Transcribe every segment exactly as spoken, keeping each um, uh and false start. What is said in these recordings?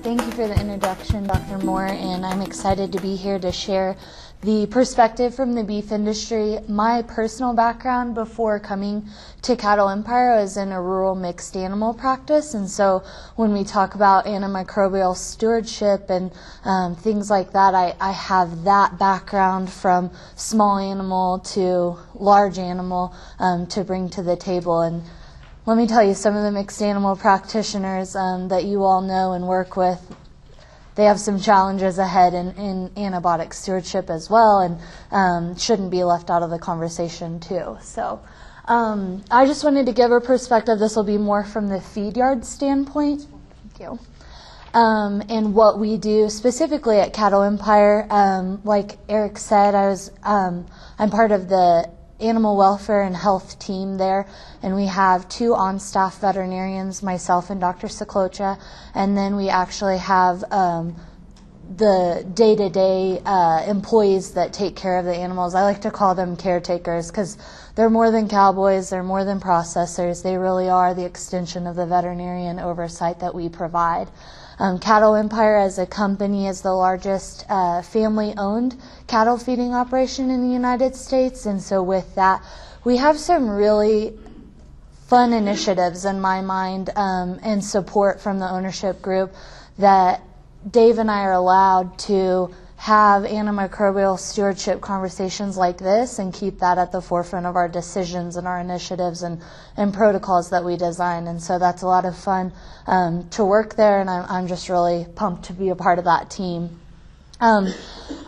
Thank you for the introduction, Doctor Moore, and I'm excited to be here to share the perspective from the beef industry. My personal background before coming to Cattle Empire was in a rural mixed animal practice, and so when we talk about antimicrobial stewardship and um, things like that, I, I have that background from small animal to large animal um, to bring to the table. And let me tell you, some of the mixed animal practitioners um, that you all know and work with, they have some challenges ahead in, in antibiotic stewardship as well, and um, shouldn't be left out of the conversation too. So um, I just wanted to give a perspective. This will be more from the feed yard standpoint. Thank you. Um, and what we do specifically at Cattle Empire, um, like Eric said, I was, um, I'm part of the animal welfare and health team there, and we have two on-staff veterinarians, myself and Doctor Sjeklocha, and then we actually have um, the day-to-day uh, employees that take care of the animals. I like to call them caretakers because they're more than cowboys, they're more than processors, they really are the extension of the veterinarian oversight that we provide. Um, Cattle Empire as a company is the largest uh, family-owned cattle feeding operation in the United States, and so with that, we have some really fun initiatives in my mind um, and support from the ownership group that Dave and I are allowed to have antimicrobial stewardship conversations like this and keep that at the forefront of our decisions and our initiatives and, and protocols that we design. And so that's a lot of fun um, to work there, and I'm, I'm just really pumped to be a part of that team. Um,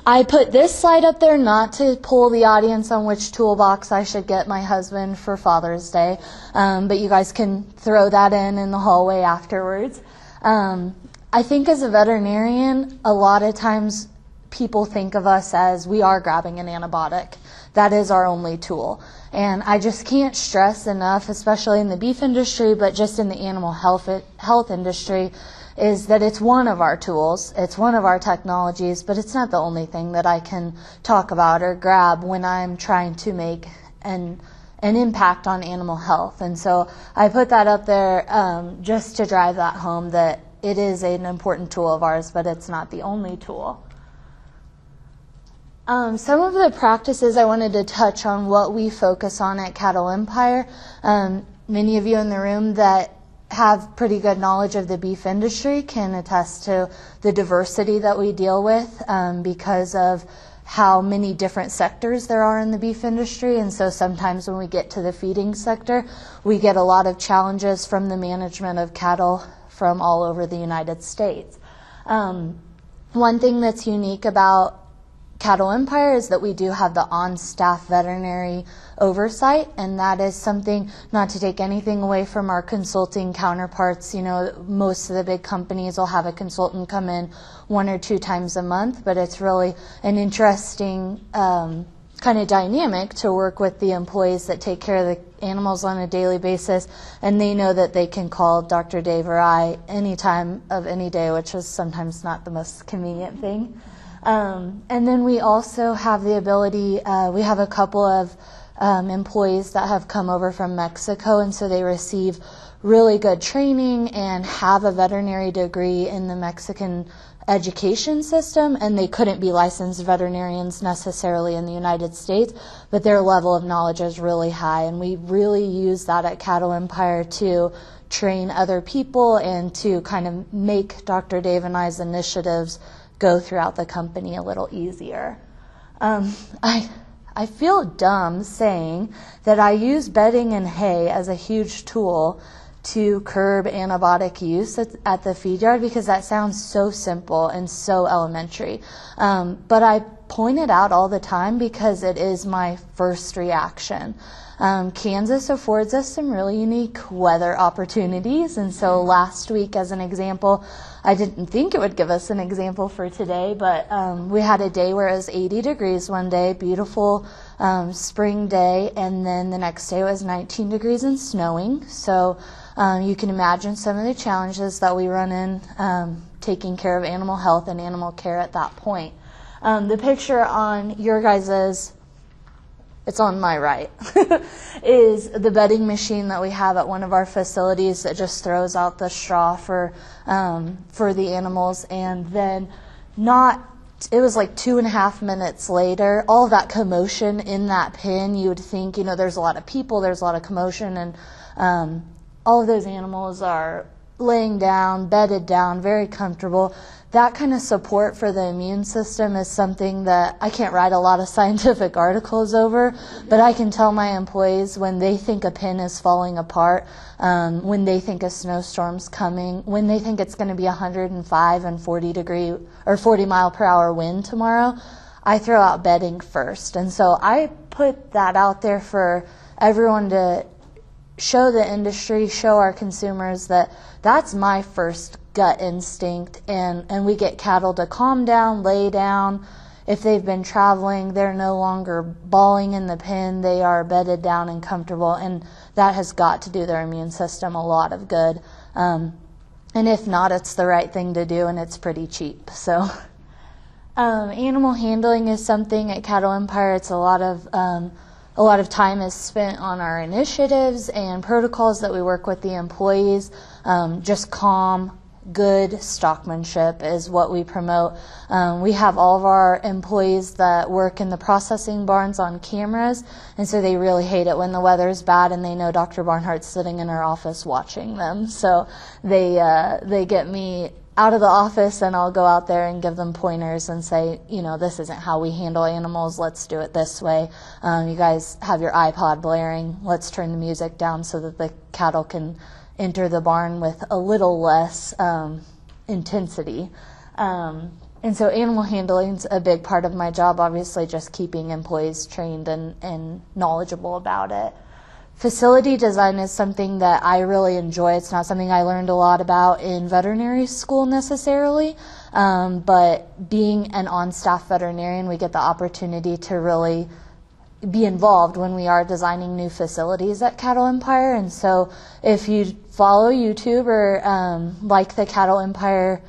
I put this slide up there not to pull the audience on which toolbox I should get my husband for Father's Day, um, but you guys can throw that in in the hallway afterwards. Um, I think as a veterinarian, a lot of times people think of us as we are grabbing an antibiotic. That is our only tool. And I just can't stress enough, especially in the beef industry, but just in the animal health health industry, is that it's one of our tools, it's one of our technologies, but it's not the only thing that I can talk about or grab when I'm trying to make an an impact on animal health. And so I put that up there um, just to drive that home, that it is an important tool of ours, but it's not the only tool. Um, some of the practices I wanted to touch on what we focus on at Cattle Empire. Um, many of you in the room that have pretty good knowledge of the beef industry can attest to the diversity that we deal with um, because of how many different sectors there are in the beef industry. And so sometimes when we get to the feeding sector, we get a lot of challenges from the management of cattle from all over the United States. Um, one thing that's unique about Cattle Empire is that we do have the on-staff veterinary oversight, and that is something, not to take anything away from our consulting counterparts. You know, most of the big companies will have a consultant come in one or two times a month, but it's really an interesting um, kind of dynamic to work with the employees that take care of the animals on a daily basis, and they know that they can call Doctor Dave or I any time of any day, which is sometimes not the most convenient thing. Um, and then we also have the ability, uh, we have a couple of um, employees that have come over from Mexico, and so they receive really good training and have a veterinary degree in the Mexican education system, and they couldn't be licensed veterinarians necessarily in the United States, but their level of knowledge is really high, and we really use that at Cattle Empire to train other people and to kind of make Doctor Dave and I's initiatives go throughout the company a little easier. Um, I, I feel dumb saying that I use bedding and hay as a huge tool to curb antibiotic use at, at the feed yard, because that sounds so simple and so elementary. Um, but I point it out all the time because it is my first reaction. Um, Kansas affords us some really unique weather opportunities, and so last week, as an example, I didn't think it would give us an example for today, but um, we had a day where it was eighty degrees one day, beautiful um, spring day, and then the next day it was nineteen degrees and snowing. So um, you can imagine some of the challenges that we run in um, taking care of animal health and animal care at that point. Um, the picture on your guys's it's on my right, is the bedding machine that we have at one of our facilities that just throws out the straw for, um, for the animals. And then not, it was like two and a half minutes later, all that commotion in that pen, you would think, you know, there's a lot of people, there's a lot of commotion, and um, all of those animals are laying down, bedded down, very comfortable. That kind of support for the immune system is something that I can't write a lot of scientific articles over, but I can tell my employees when they think a pen is falling apart, um, when they think a snowstorm's coming, when they think it's going to be one hundred five and forty degree or forty mile per hour wind tomorrow, I throw out bedding first. And so I put that out there for everyone to show the industry, show our consumers that that's my first gut instinct, and, and we get cattle to calm down, lay down. If they've been traveling, they're no longer bawling in the pen. They are bedded down and comfortable, and that has got to do their immune system a lot of good. Um, and if not, it's the right thing to do, and it's pretty cheap. So um, animal handling is something at Cattle Empire. It's a lot of um, a lot of time is spent on our initiatives and protocols that we work with the employees. Um, just calm, good stockmanship is what we promote. Um, we have all of our employees that work in the processing barns on cameras, and so they really hate it when the weather is bad and they know Doctor Barnhart's sitting in her office watching them. So they, uh, they get me out of the office and I'll go out there and give them pointers and say, you know, this isn't how we handle animals. Let's do it this way. Um, you guys have your iPod blaring. Let's turn the music down so that the cattle can enter the barn with a little less um, intensity. Um, and so animal handling is a big part of my job, obviously just keeping employees trained and, and knowledgeable about it. Facility design is something that I really enjoy. It's not something I learned a lot about in veterinary school necessarily, um, but being an on-staff veterinarian, we get the opportunity to really be involved when we are designing new facilities at Cattle Empire. And so if you follow YouTube or um, like the Cattle Empire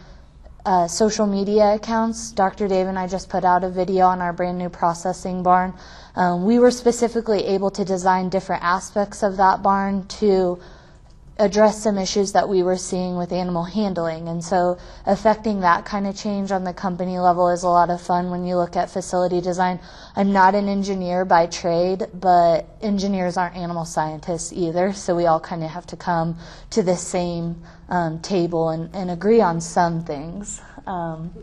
uh, social media accounts, Doctor Dave and I just put out a video on our brand new processing barn. Um, we were specifically able to design different aspects of that barn to address some issues that we were seeing with animal handling. And so affecting that kind of change on the company level is a lot of fun when you look at facility design. I'm not an engineer by trade, but engineers aren't animal scientists either, so we all kind of have to come to the same um, table and, and agree on some things. Um,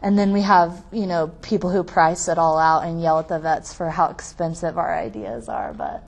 and then we have, you know, people who price it all out and yell at the vets for how expensive our ideas are, but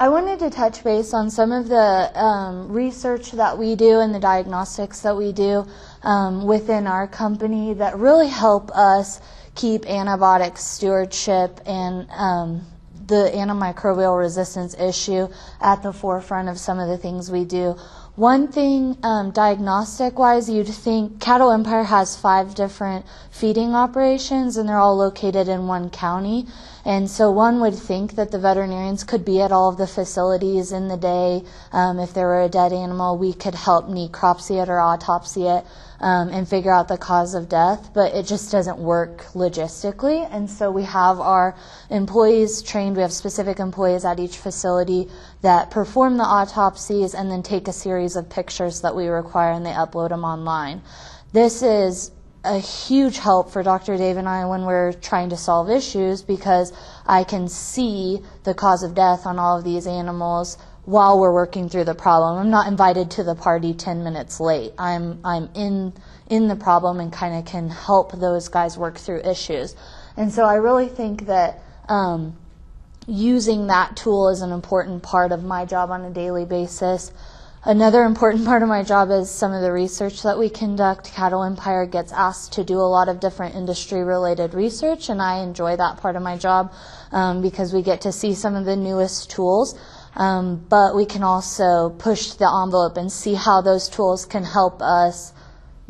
I wanted to touch base on some of the um, research that we do and the diagnostics that we do um, within our company that really help us keep antibiotic stewardship and um, the antimicrobial resistance issue at the forefront of some of the things we do. One thing, um, diagnostic-wise, you'd think Cattle Empire has five different feeding operations, and they're all located in one county. And so one would think that the veterinarians could be at all of the facilities in the day. Um, if there were a dead animal, we could help necropsy it or autopsy it um, and figure out the cause of death, but it just doesn't work logistically. And so we have our employees trained. We have specific employees at each facility that perform the autopsies and then take a series of pictures that we require, and they upload them online. This is a huge help for Doctor Dave and I when we're trying to solve issues, because I can see the cause of death on all of these animals while we're working through the problem. I'm not invited to the party ten minutes late. I'm I'm in in the problem and kind of can help those guys work through issues. And so I really think that um, using that tool is an important part of my job on a daily basis. Another important part of my job is some of the research that we conduct. Cattle Empire gets asked to do a lot of different industry-related research, and I enjoy that part of my job um, because we get to see some of the newest tools, um, but we can also push the envelope and see how those tools can help us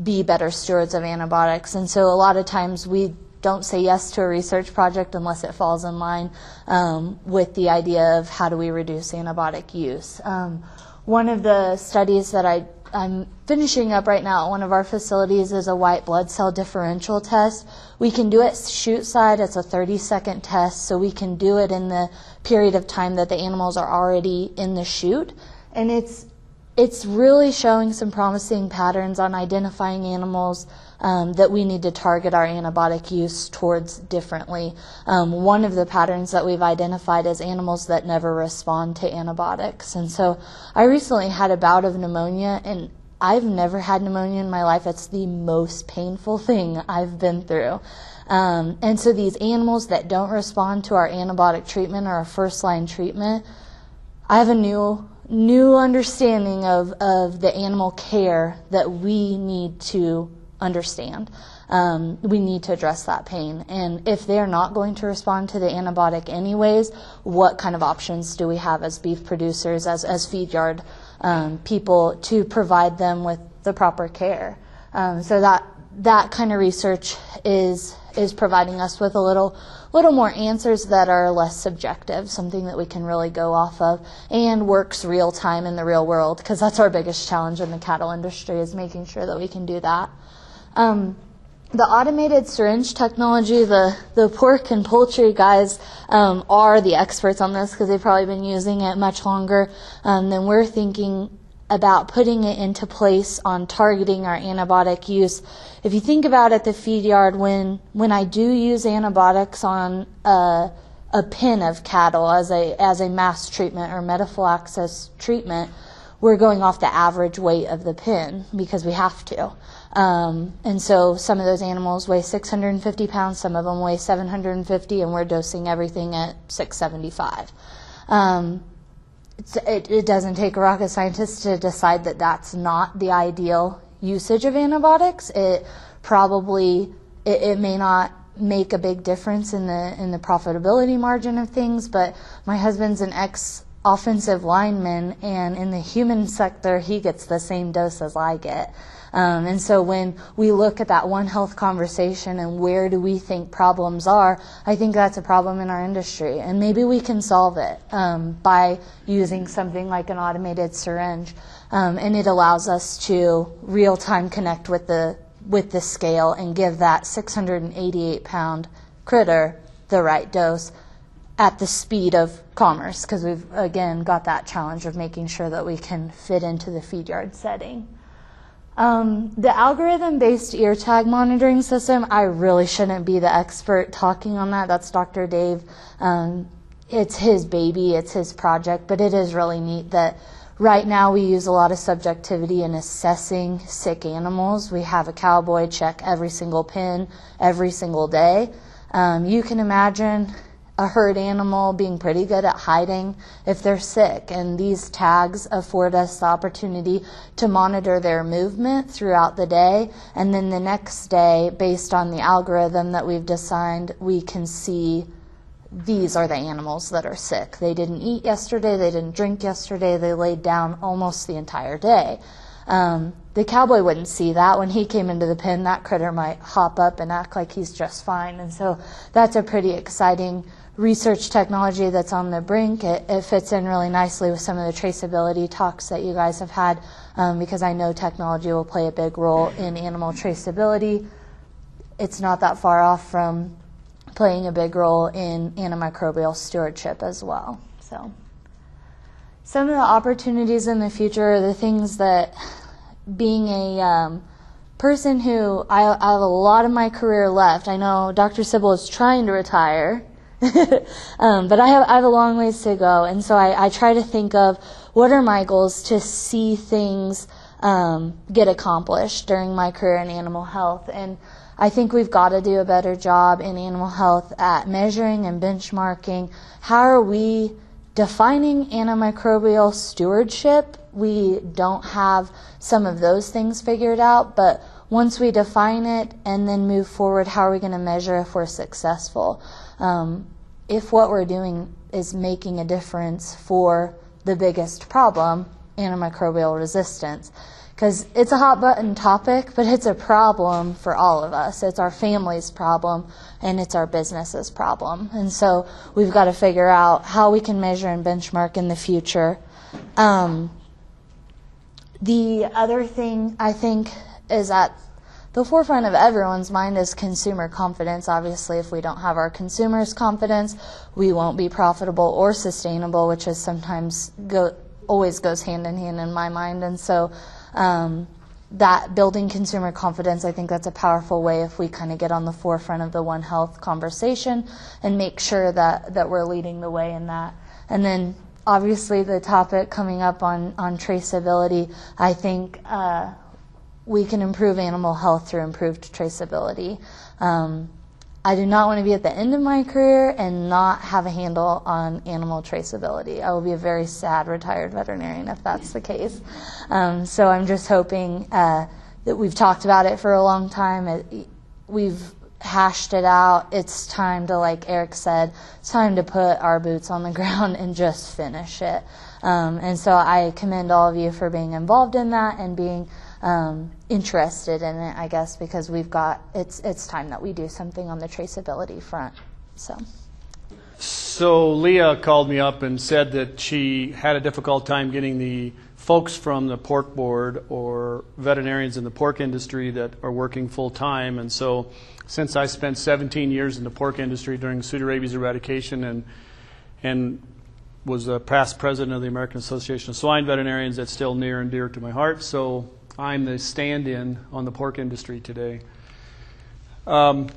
be better stewards of antibiotics. And so a lot of times we don't say yes to a research project unless it falls in line um, with the idea of how do we reduce antibiotic use. Um, One of the studies that I I'm finishing up right now at one of our facilities is a white blood cell differential test. We can do it shoot side. It's a thirty second test, so we can do it in the period of time that the animals are already in the shoot. And it's it's really showing some promising patterns on identifying animals um, that we need to target our antibiotic use towards differently. Um, one of the patterns that we've identified is animals that never respond to antibiotics. And so I recently had a bout of pneumonia, and I've never had pneumonia in my life. It's the most painful thing I've been through. Um, and so these animals that don't respond to our antibiotic treatment or our first line treatment, I have a new new understanding of, of the animal care that we need to understand. Um, we need to address that pain. And if they're not going to respond to the antibiotic anyways, what kind of options do we have as beef producers, as, as feed yard um, people, to provide them with the proper care? Um, so that that kind of research is is providing us with a little little more answers that are less subjective, something that we can really go off of and works real time in the real world, because that's our biggest challenge in the cattle industry, is making sure that we can do that. Um, the automated syringe technology, the, the pork and poultry guys um, are the experts on this, because they've probably been using it much longer um, than we're thinking about putting it into place on targeting our antibiotic use. If you think about at the feed yard, when when I do use antibiotics on a, a pen of cattle as a as a mass treatment or metaphylaxis treatment, we're going off the average weight of the pen because we have to. Um, and so some of those animals weigh six hundred fifty pounds, some of them weigh seven hundred fifty, and we're dosing everything at six seventy-five. Um, It, it doesn't take a rocket scientist to decide that that's not the ideal usage of antibiotics. It probably, it, it may not make a big difference in the in the profitability margin of things, but my husband's an ex-offensive lineman, and in the human sector, he gets the same dose as I get. Um, and so when we look at that One Health conversation and where do we think problems are, I think that's a problem in our industry. And maybe we can solve it um, by using something like an automated syringe. Um, and it allows us to real-time connect with the, with the scale and give that six hundred eighty-eight pound critter the right dose at the speed of commerce, because we've, again, got that challenge of making sure that we can fit into the feed yard setting. Um, the algorithm-based ear tag monitoring system, I really shouldn't be the expert talking on that. That's Doctor Dave. Um, it's his baby. It's his project. But it is really neat that right now we use a lot of subjectivity in assessing sick animals. We have a cowboy check every single pen every single day. Um, you can imagine a herd animal being pretty good at hiding if they're sick, and these tags afford us the opportunity to monitor their movement throughout the day, and then the next day, based on the algorithm that we've designed, we can see these are the animals that are sick. They didn't eat yesterday, they didn't drink yesterday, they laid down almost the entire day. Um, the cowboy wouldn't see that. When he came into the pen, that critter might hop up and act like he's just fine, and so that's a pretty exciting research technology that's on the brink. It, it fits in really nicely with some of the traceability talks that you guys have had, um, because I know technology will play a big role in animal traceability. It's not that far off from playing a big role in antimicrobial stewardship as well. So some of the opportunities in the future are the things that, being a um, person who, I, I have a lot of my career left. I know Doctor Sibyl is trying to retire. um, but I have, I have a long ways to go, and so I, I try to think of what are my goals to see things um, get accomplished during my career in animal health. And I think we've got to do a better job in animal health at measuring and benchmarking. How are we defining antimicrobial stewardship? We don't have some of those things figured out, but once we define it and then move forward, how are we going to measure if we're successful? Um, if what we're doing is making a difference for the biggest problem, antimicrobial resistance. Because it's a hot button topic, but it's a problem for all of us. It's our family's problem, and it's our business's problem. And so we've got to figure out how we can measure and benchmark in the future. Um, The other thing I think is at the forefront of everyone's mind is consumer confidence. Obviously, if we don't have our consumers' confidence, we won't be profitable or sustainable, which is sometimes go, always goes hand in hand in my mind. And so um, that building consumer confidence, I think that's a powerful way if we kind of get on the forefront of the One Health conversation and make sure that, that we're leading the way in that. And then obviously the topic coming up on, on traceability, I think uh, we can improve animal health through improved traceability. Um, I do not want to be at the end of my career and not have a handle on animal traceability. I will be a very sad retired veterinarian if that's the case. Um, so I'm just hoping uh, that we've talked about it for a long time. It, we've hashed it out. It's time to, like Eric said, it's time to put our boots on the ground and just finish it. Um, and so I commend all of you for being involved in that and being um, interested in it, I guess, because we've got, it's it's time that we do something on the traceability front. So. So Leah called me up and said that she had a difficult time getting the folks from the pork board or veterinarians in the pork industry that are working full time, and so since I spent seventeen years in the pork industry during pseudorabies eradication and and was the past president of the American Association of Swine Veterinarians, that's still near and dear to my heart. So I'm the stand-in on the pork industry today. Um,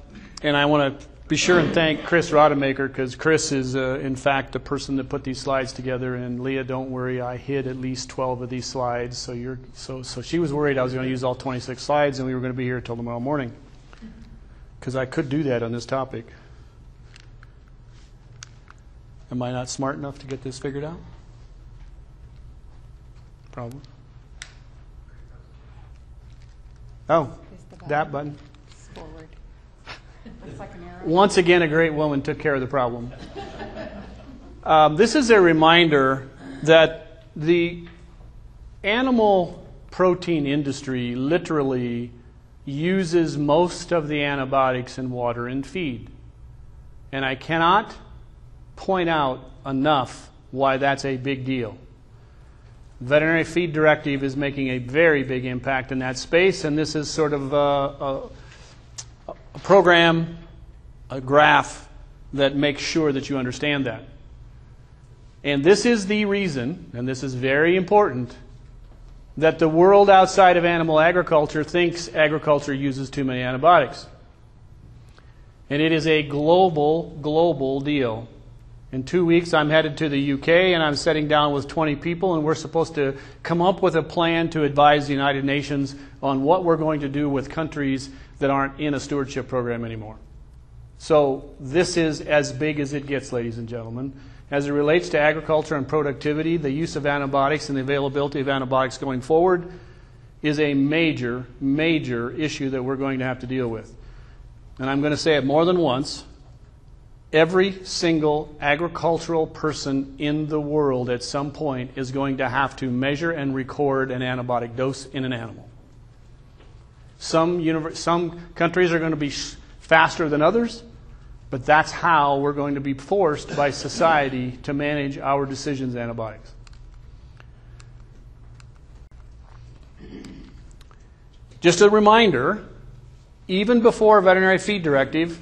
and I want to be sure and thank Chris Rodemaker, because Chris is, uh, in fact, the person that put these slides together. And Leah, don't worry, I hid at least twelve of these slides. So you're so so she was worried I was going to use all twenty-six slides, and we were going to be here till tomorrow morning, because I could do that on this topic. Am I not smart enough to get this figured out? Probably. Oh, button. That button. It's forward. It's like an arrow. Once again, a great woman took care of the problem. um, this is a reminder that the animal protein industry literally uses most of the antibiotics in water and feed. And I cannot point out enough why that's a big deal. Veterinary Feed Directive is making a very big impact in that space, and this is sort of a, a, a program, a graph that makes sure that you understand that. And this is the reason, and this is very important, that the world outside of animal agriculture thinks agriculture uses too many antibiotics. And it is a global, global deal. In two weeks, I'm headed to the U K, and I'm sitting down with twenty people, and we're supposed to come up with a plan to advise the United Nations on what we're going to do with countries that aren't in a stewardship program anymore. So this is as big as it gets, ladies and gentlemen. As it relates to agriculture and productivity, the use of antibiotics and the availability of antibiotics going forward is a major, major issue that we're going to have to deal with. And I'm going to say it more than once. Every single agricultural person in the world at some point is going to have to measure and record an antibiotic dose in an animal. Some, universe, some countries are going to be sh- faster than others. But that's how we're going to be forced by society to manage our decisions, antibiotics. Just a reminder, even before Veterinary Feed Directive,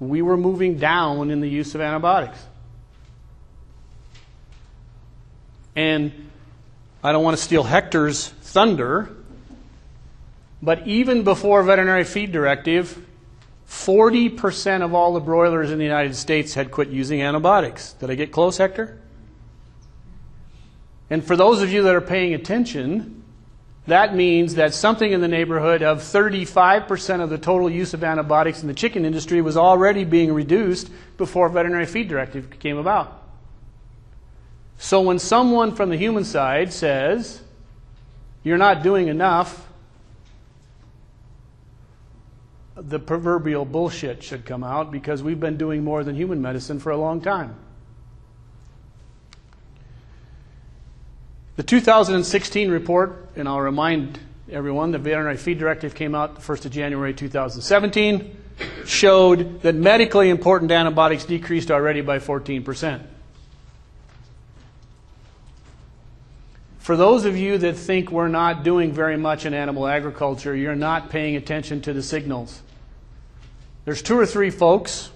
we were moving down in the use of antibiotics. And I don't want to steal Hector's thunder, but even before Veterinary Feed Directive, forty percent of all the broilers in the United States had quit using antibiotics. Did I get close, Hector? And for those of you that are paying attention, that means that something in the neighborhood of thirty-five percent of the total use of antibiotics in the chicken industry was already being reduced before Veterinary Feed Directive came about. So when someone from the human side says, you're not doing enough, the proverbial bullshit should come out, because we've been doing more than human medicine for a long time. The two thousand sixteen report, and I'll remind everyone the Veterinary Feed Directive came out the first of January two thousand seventeen, showed that medically important antibiotics decreased already by fourteen percent. For those of you that think we're not doing very much in animal agriculture, you're not paying attention to the signals. There's two or three folks,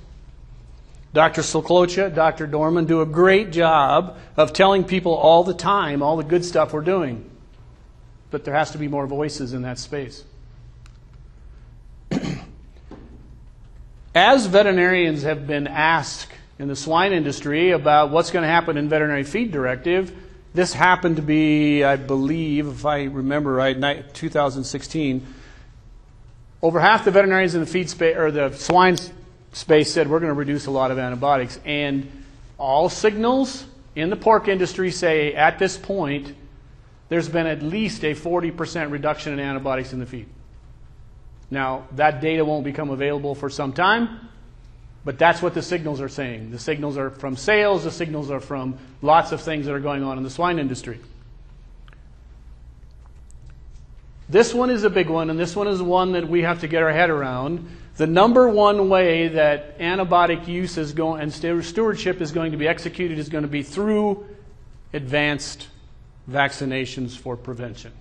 Doctor Sjeklocha, Doctor Dorman, do a great job of telling people all the time all the good stuff we're doing. But there has to be more voices in that space. As veterinarians have been asked in the swine industry about what's going to happen in Veterinary Feed Directive, this happened to be, I believe, if I remember right, two thousand sixteen. Over half the veterinarians in the feed space or the swine space said we're going to reduce a lot of antibiotics, and all signals in the pork industry say at this point there's been at least a forty percent reduction in antibiotics in the feed. Now that data won't become available for some time, but that's what the signals are saying. The signals are from sales, the signals are from lots of things that are going on in the swine industry. This one is a big one, and this one is one that we have to get our head around. The number one way that antibiotic use is going and stewardship is going to be executed is going to be through advanced vaccinations for prevention.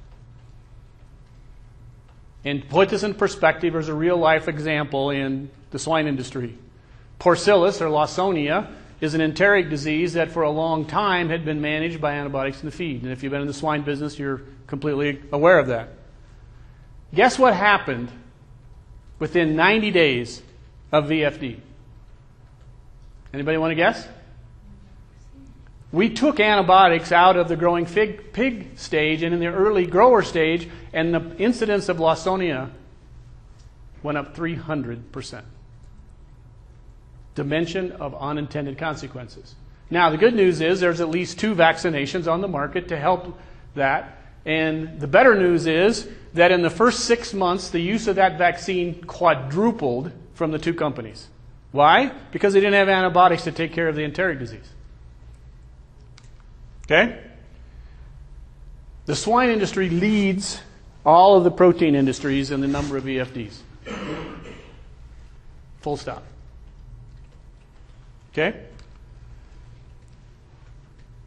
And to put this in perspective, there's a real-life example in the swine industry. Porcellus, or Lawsonia, is an enteric disease that for a long time had been managed by antibiotics in the feed. And if you've been in the swine business, you're completely aware of that. Guess what happened within ninety days of V F D? Anybody want to guess? We took antibiotics out of the growing fig, pig stage and in the early grower stage, and the incidence of Lawsonia went up three hundred percent. Dimension of unintended consequences. Now, the good news is there's at least two vaccinations on the market to help that. And the better news is that in the first six months, the use of that vaccine quadrupled from the two companies. Why? Because they didn't have antibiotics to take care of the enteric disease. Okay? The swine industry leads all of the protein industries in the number of V F Ds. Full stop. Okay?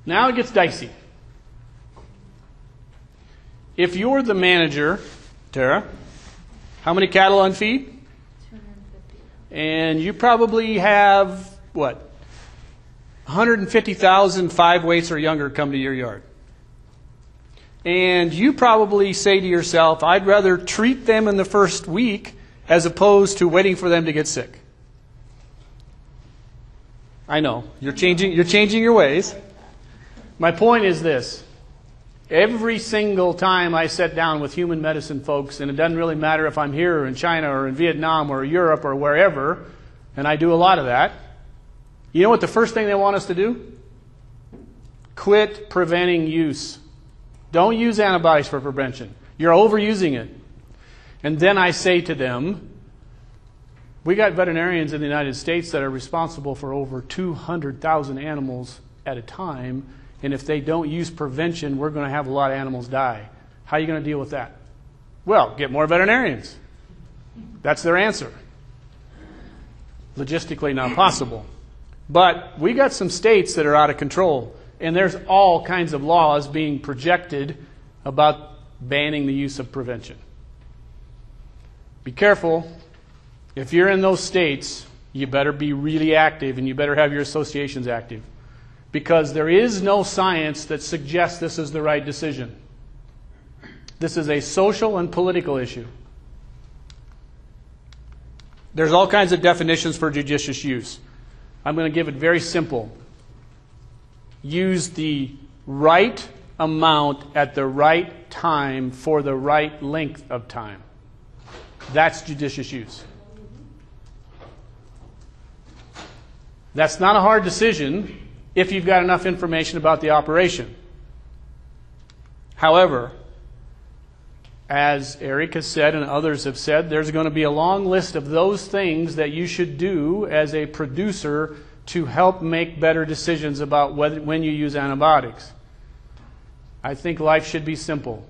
Now it gets dicey. If you're the manager, Tara, how many cattle on feed? two hundred fifty. And you probably have, what, one hundred fifty thousand five weights or younger come to your yard. And you probably say to yourself, I'd rather treat them in the first week as opposed to waiting for them to get sick. I know, you're changing, you're changing your ways. My point is this. Every single time I sit down with human medicine folks, and it doesn't really matter if I'm here or in China or in Vietnam or Europe or wherever, and I do a lot of that, you know what the first thing they want us to do? Quit preventing use. Don't use antibiotics for prevention. You're overusing it. And then I say to them, we got veterinarians in the United States that are responsible for over two hundred thousand animals at a time. And if they don't use prevention, we're going to have a lot of animals die. How are you going to deal with that? Well, get more veterinarians. That's their answer. Logistically not possible. But we got some states that are out of control, and there's all kinds of laws being projected about banning the use of prevention. Be careful. If you're in those states, you better be really active, and you better have your associations active. Because there is no science that suggests this is the right decision. This is a social and political issue. There's all kinds of definitions for judicious use. I'm going to give it very simple. Use the right amount at the right time for the right length of time. That's judicious use. That's not a hard decision if you've got enough information about the operation. However, as Eric has said and others have said, there's going to be a long list of those things that you should do as a producer to help make better decisions about whether, when you use antibiotics. I think life should be simple.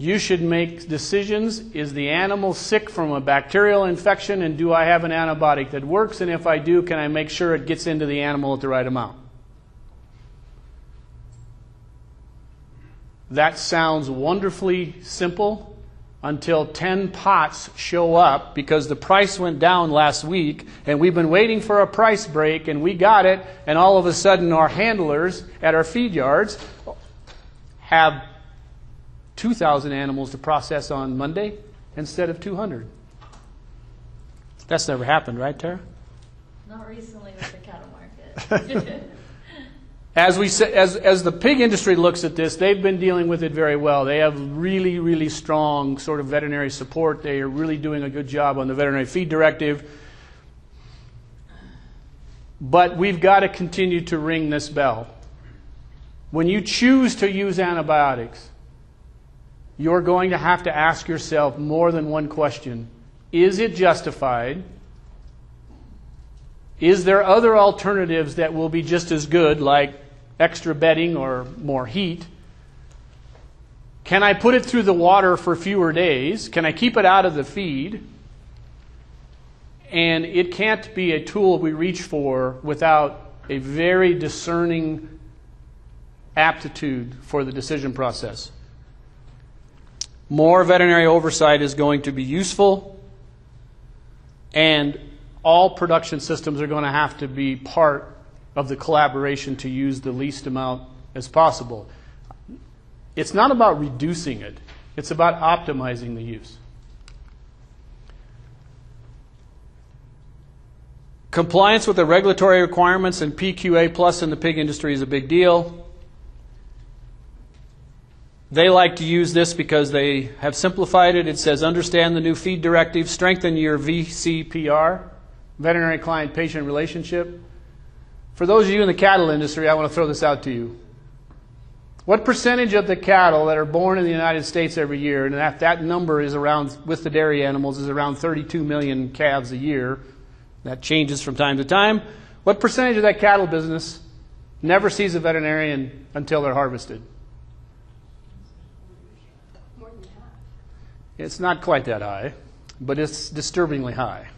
You should make decisions. Is the animal sick from a bacterial infection, and do I have an antibiotic that works, and if I do, can I make sure it gets into the animal at the right amount? That sounds wonderfully simple until ten pots show up because the price went down last week and we've been waiting for a price break and we got it, and all of a sudden our handlers at our feed yards have two thousand animals to process on Monday instead of two hundred. That's never happened, right, Tara? Not recently with the cattle market. As we say, as, as the pig industry looks at this, they've been dealing with it very well. They have really, really strong sort of veterinary support. They are really doing a good job on the Veterinary Feed Directive. But we've got to continue to ring this bell. When you choose to use antibiotics, you're going to have to ask yourself more than one question. Is it justified? Is there other alternatives that will be just as good, like extra bedding or more heat? Can I put it through the water for fewer days? Can I keep it out of the feed? And it can't be a tool we reach for without a very discerning aptitude for the decision process. More veterinary oversight is going to be useful, and all production systems are going to have to be part of the collaboration to use the least amount as possible. It's not about reducing it. It's about optimizing the use. Compliance with the regulatory requirements and P Q A plus in the pig industry is a big deal. They like to use this because they have simplified it. It says, understand the new feed directive, strengthen your V C P R. Veterinary client-patient relationship. For those of you in the cattle industry, I want to throw this out to you. What percentage of the cattle that are born in the United States every year, and that, that number is around, with the dairy animals, is around thirty-two million calves a year. That changes from time to time. What percentage of that cattle business never sees a veterinarian until they're harvested? More than half. It's not quite that high, but it's disturbingly high.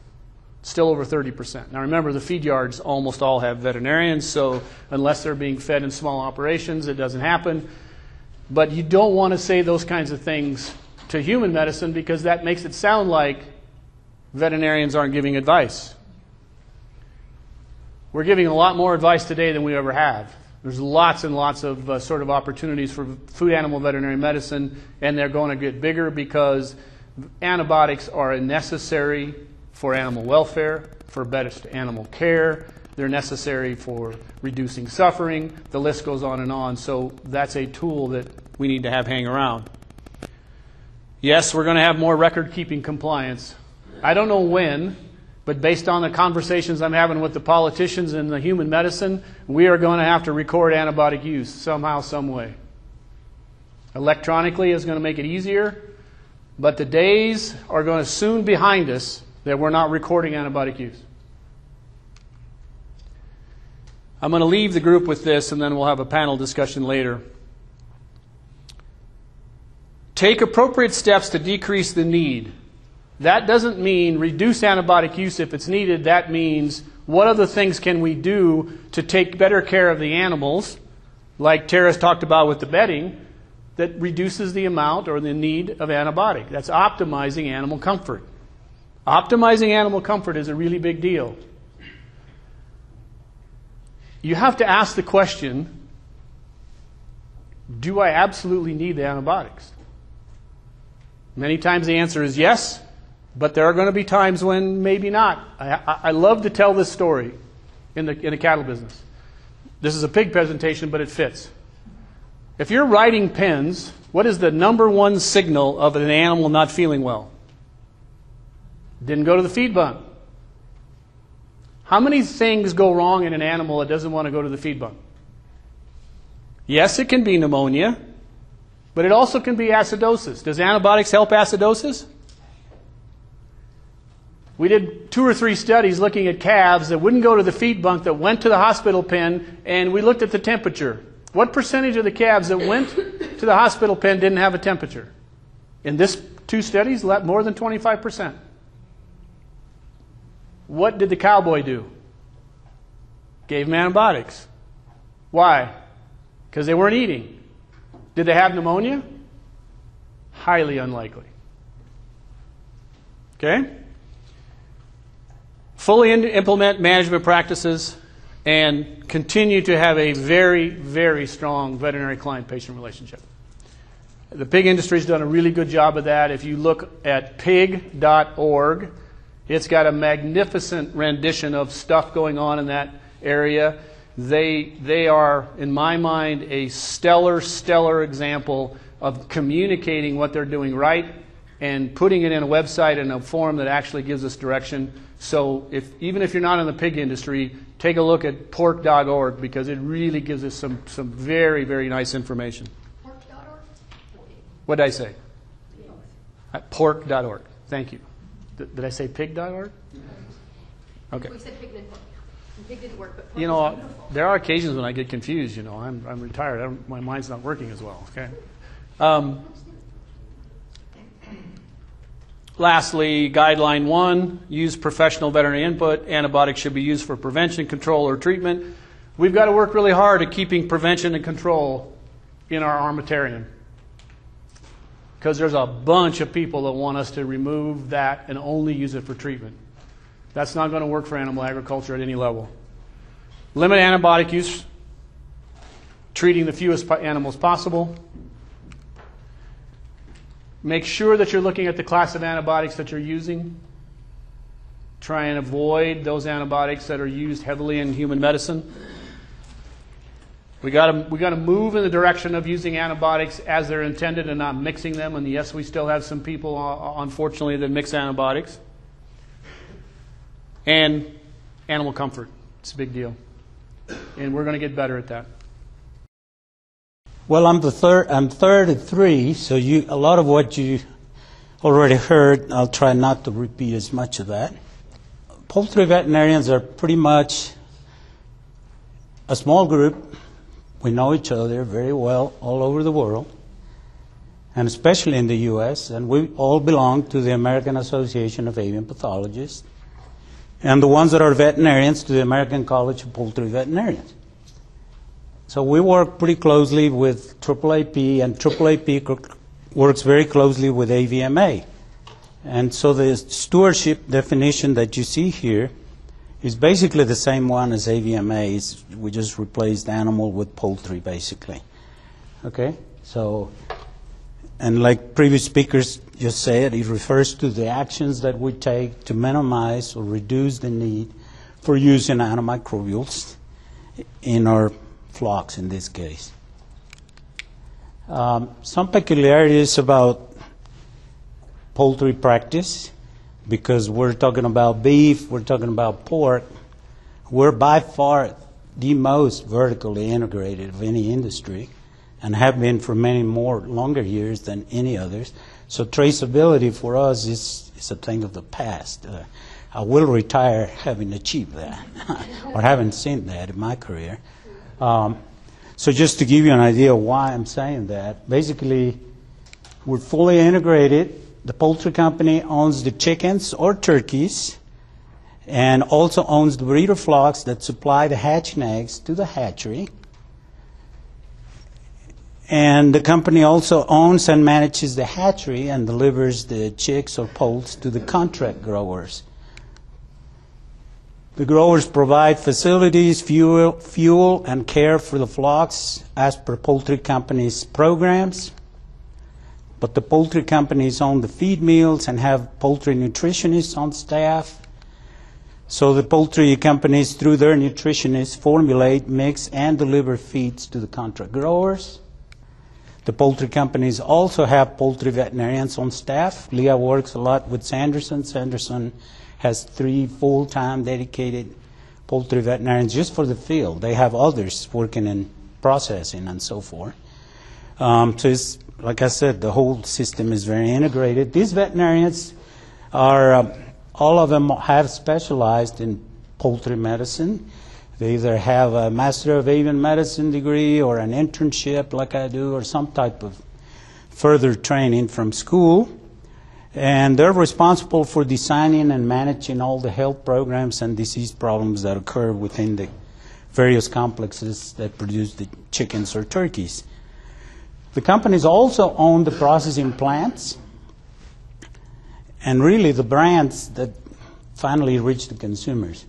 Still over thirty percent. Now remember, the feed yards almost all have veterinarians, so unless they're being fed in small operations, it doesn't happen. But you don't want to say those kinds of things to human medicine because that makes it sound like veterinarians aren't giving advice. We're giving a lot more advice today than we ever have. There's lots and lots of uh, sort of opportunities for food animal veterinary medicine, and they're going to get bigger because antibiotics are a necessary for animal welfare, for better animal care. They're necessary for reducing suffering. The list goes on and on. So that's a tool that we need to have hang around. Yes, we're going to have more record-keeping compliance. I don't know when, but based on the conversations I'm having with the politicians and the human medicine, we are going to have to record antibiotic use somehow, some way. Electronically is going to make it easier, but the days are going to soon be behind us that we're not recording antibiotic use. I'm going to leave the group with this, and then we'll have a panel discussion later. Take appropriate steps to decrease the need. That doesn't mean reduce antibiotic use if it's needed. That means what other things can we do to take better care of the animals, like Tara's talked about with the bedding, that reduces the amount or the need of antibiotic. That's optimizing animal comfort. Optimizing animal comfort is a really big deal. You have to ask the question, do I absolutely need the antibiotics? Many times the answer is yes, but there are going to be times when maybe not. I, I, I love to tell this story in the, in the cattle business. This is a pig presentation, but it fits. If you're riding pens, what is the number one signal of an animal not feeling well? Didn't go to the feed bunk. How many things go wrong in an animal that doesn't want to go to the feed bunk? Yes, it can be pneumonia, but it also can be acidosis. Does antibiotics help acidosis? We did two or three studies looking at calves that wouldn't go to the feed bunk, that went to the hospital pen, and we looked at the temperature. What percentage of the calves that went to the hospital pen didn't have a temperature? In this two studies, more than twenty-five percent. What did the cowboy do? Gave them antibiotics. Why? Because they weren't eating. Did they have pneumonia? Highly unlikely. Okay? Fully implement management practices and continue to have a very, very strong veterinary client-patient relationship. The pig industry's done a really good job of that. If you look at pig dot org, it's got a magnificent rendition of stuff going on in that area. They, they are, in my mind, a stellar, stellar example of communicating what they're doing right and putting it in a website in a form that actually gives us direction. So if, even if you're not in the pig industry, take a look at pork dot org because it really gives us some, some very, very nice information. Pork dot org? What did I say? Pork dot org. Thank you. D did I say pig dot org? Okay. We said pig dot org. It didn't work, but you know, there are occasions when I get confused. You know, I'm I'm retired. I don't, my mind's not working as well. Okay. Um, lastly, guideline one: use professional veterinary input. Antibiotics should be used for prevention, control, or treatment. We've got to work really hard at keeping prevention and control in our armamentarium because there's a bunch of people that want us to remove that and only use it for treatment. That's not going to work for animal agriculture at any level. Limit antibiotic use, treating the fewest animals possible. Make sure that you're looking at the class of antibiotics that you're using. Try and avoid those antibiotics that are used heavily in human medicine. We got to we got to move in the direction of using antibiotics as they're intended and not mixing them. And yes, we still have some people, unfortunately, that mix antibiotics. And animal comfort. It's a big deal. And we're going to get better at that. Well, I'm the third, I'm third at three, so you, a lot of what you already heard, I'll try not to repeat as much of that. Poultry veterinarians are pretty much a small group. We know each other very well all over the world, and especially in the U S, and we all belong to the American Association of Avian Pathologists. And the ones that are veterinarians to the American College of Poultry Veterinarians. So we work pretty closely with triple A P, and triple A P works very closely with A V M A. And so the stewardship definition that you see here is basically the same one as A V M A's. We just replaced animal with poultry, basically. Okay? So, and like previous speakers just said, it refers to the actions that we take to minimize or reduce the need for using antimicrobials in our flocks in this case. Um, some peculiarities about poultry practice, because we're talking about beef, we're talking about pork. We're by far the most vertically integrated of any industry, and have been for many more longer years than any others. So traceability for us is, is a thing of the past. Uh, I will retire having achieved that, or having seen that in my career. Um, so just to give you an idea of why I'm saying that, basically we're fully integrated. The poultry company owns the chickens or turkeys and also owns the breeder flocks that supply the hatching eggs to the hatchery. And the company also owns and manages the hatchery and delivers the chicks or poults to the contract growers. The growers provide facilities, fuel, fuel and care for the flocks as per poultry companies' programs. But the poultry companies own the feed meals and have poultry nutritionists on staff. So the poultry companies, through their nutritionists, formulate, mix, and deliver feeds to the contract growers. The poultry companies also have poultry veterinarians on staff. Leah works a lot with Sanderson. Sanderson has three full-time dedicated poultry veterinarians just for the field. They have others working in processing and so forth. Um, so it's, like I said, the whole system is very integrated. These veterinarians are, um, all of them have specialized in poultry medicine. They either have a Master of Avian Medicine degree or an internship like I do, or some type of further training from school. And they're responsible for designing and managing all the health programs and disease problems that occur within the various complexes that produce the chickens or turkeys. The companies also own the processing plants and really the brands that finally reach the consumers.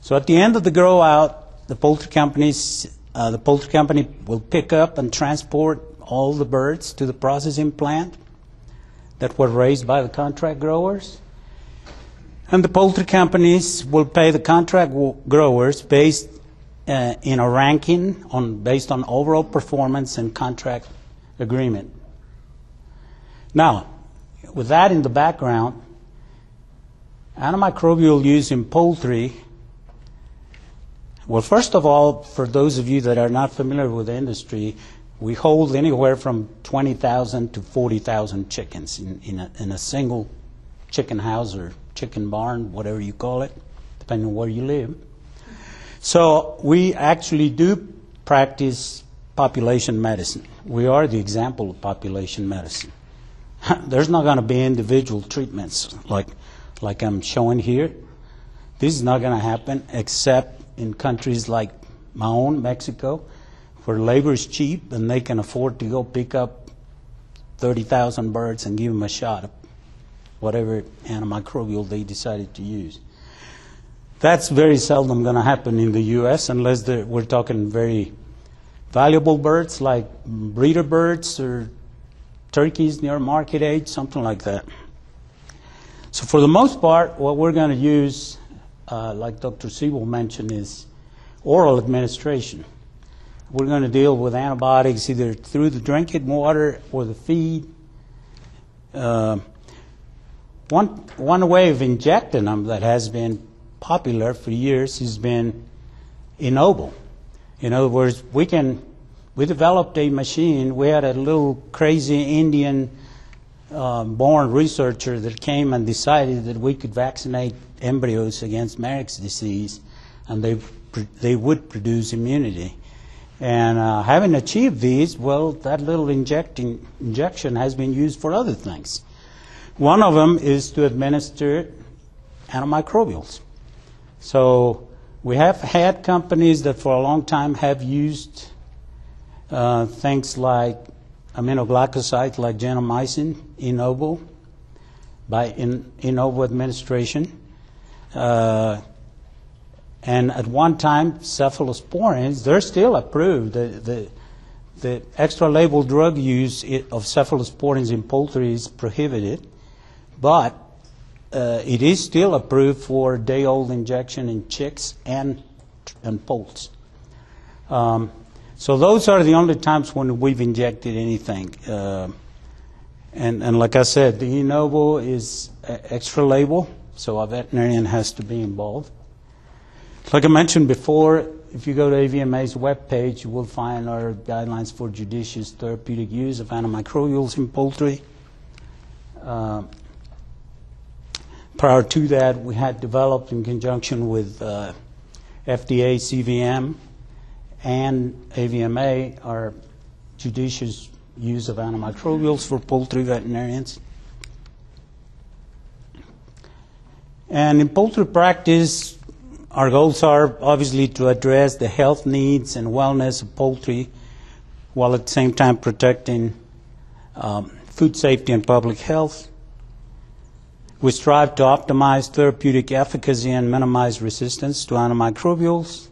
So at the end of the grow out, the poultry companies, uh, the poultry company will pick up and transport all the birds to the processing plant that were raised by the contract growers. And the poultry companies will pay the contract growers based uh, in a ranking on based on overall performance and contract agreement. Now, with that in the background, antimicrobial use in poultry, well, first of all, for those of you that are not familiar with the industry, we hold anywhere from twenty thousand to forty thousand chickens in, in, a, in a single chicken house or chicken barn, whatever you call it, depending on where you live. So we actually do practice population medicine. We are the example of population medicine. There's not going to be individual treatments like, like I'm showing here. This is not going to happen except in countries like my own, Mexico, where labor is cheap and they can afford to go pick up thirty thousand birds and give them a shot of whatever antimicrobial they decided to use. That's very seldom going to happen in the U S unless we're talking very valuable birds like breeder birds or turkeys near market age, something like that. So for the most part, what we're going to use, uh, like Doctor Siebel mentioned, is oral administration. We're going to deal with antibiotics either through the drinking water or the feed. Uh, one, one way of injecting them that has been popular for years has been Inoble. In other words, we can, we developed a machine. We had a little crazy Indian uh, born researcher that came and decided that we could vaccinate embryos against Merrick's disease and they, they would produce immunity. And uh, having achieved these, well, that little injecting, injection has been used for other things. One of them is to administer antimicrobials. So we have had companies that for a long time have used uh, things like aminoglycosides, like genomycin, Inoble, by in, Inoble administration. Uh, And at one time, cephalosporins, they're still approved. The, the, the extra label drug use of cephalosporins in poultry is prohibited, but uh, it is still approved for day-old injection in chicks and, and poults. Um, so those are the only times when we've injected anything. Uh, and, and like I said, the Inoble is extra label, so a veterinarian has to be involved. Like I mentioned before, if you go to A V M A's webpage, you will find our guidelines for judicious therapeutic use of antimicrobials in poultry. Uh, prior to that, we had developed in conjunction with uh, F D A, C V M, and A V M A our judicious use of antimicrobials for poultry veterinarians. And in poultry practice, our goals are obviously to address the health needs and wellness of poultry while at the same time protecting um, food safety and public health. We strive to optimize therapeutic efficacy and minimize resistance to antimicrobials.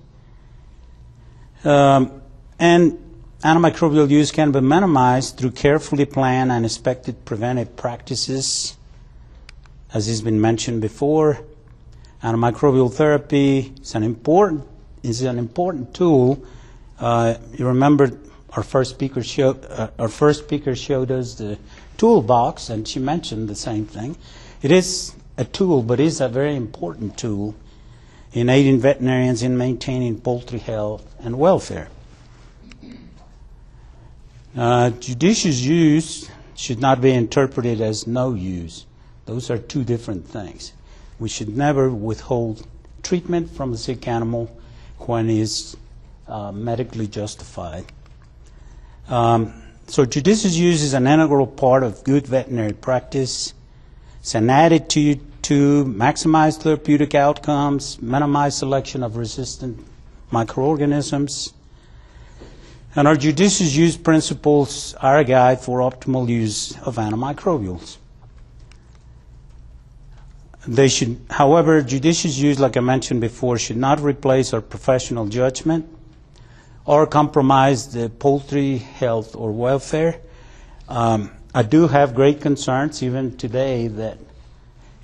Um, and antimicrobial use can be minimized through carefully planned and expected preventive practices, as has been mentioned before. Antimicrobial therapy is an important, is an important tool. Uh, you remember our first speaker showed, uh, our first speaker showed us the toolbox, and she mentioned the same thing. It is a tool, but it is a very important tool in aiding veterinarians in maintaining poultry health and welfare. Uh, judicious use should not be interpreted as no use. Those are two different things. We should never withhold treatment from a sick animal when it is uh, medically justified. Um, so judicious use is an integral part of good veterinary practice. It's an attitude to maximize therapeutic outcomes, minimize selection of resistant microorganisms, And our judicious use principles are a guide for optimal use of antimicrobials. They should, however, judicious use, like I mentioned before, should not replace our professional judgment or compromise the poultry health or welfare. Um, I do have great concerns, even today, that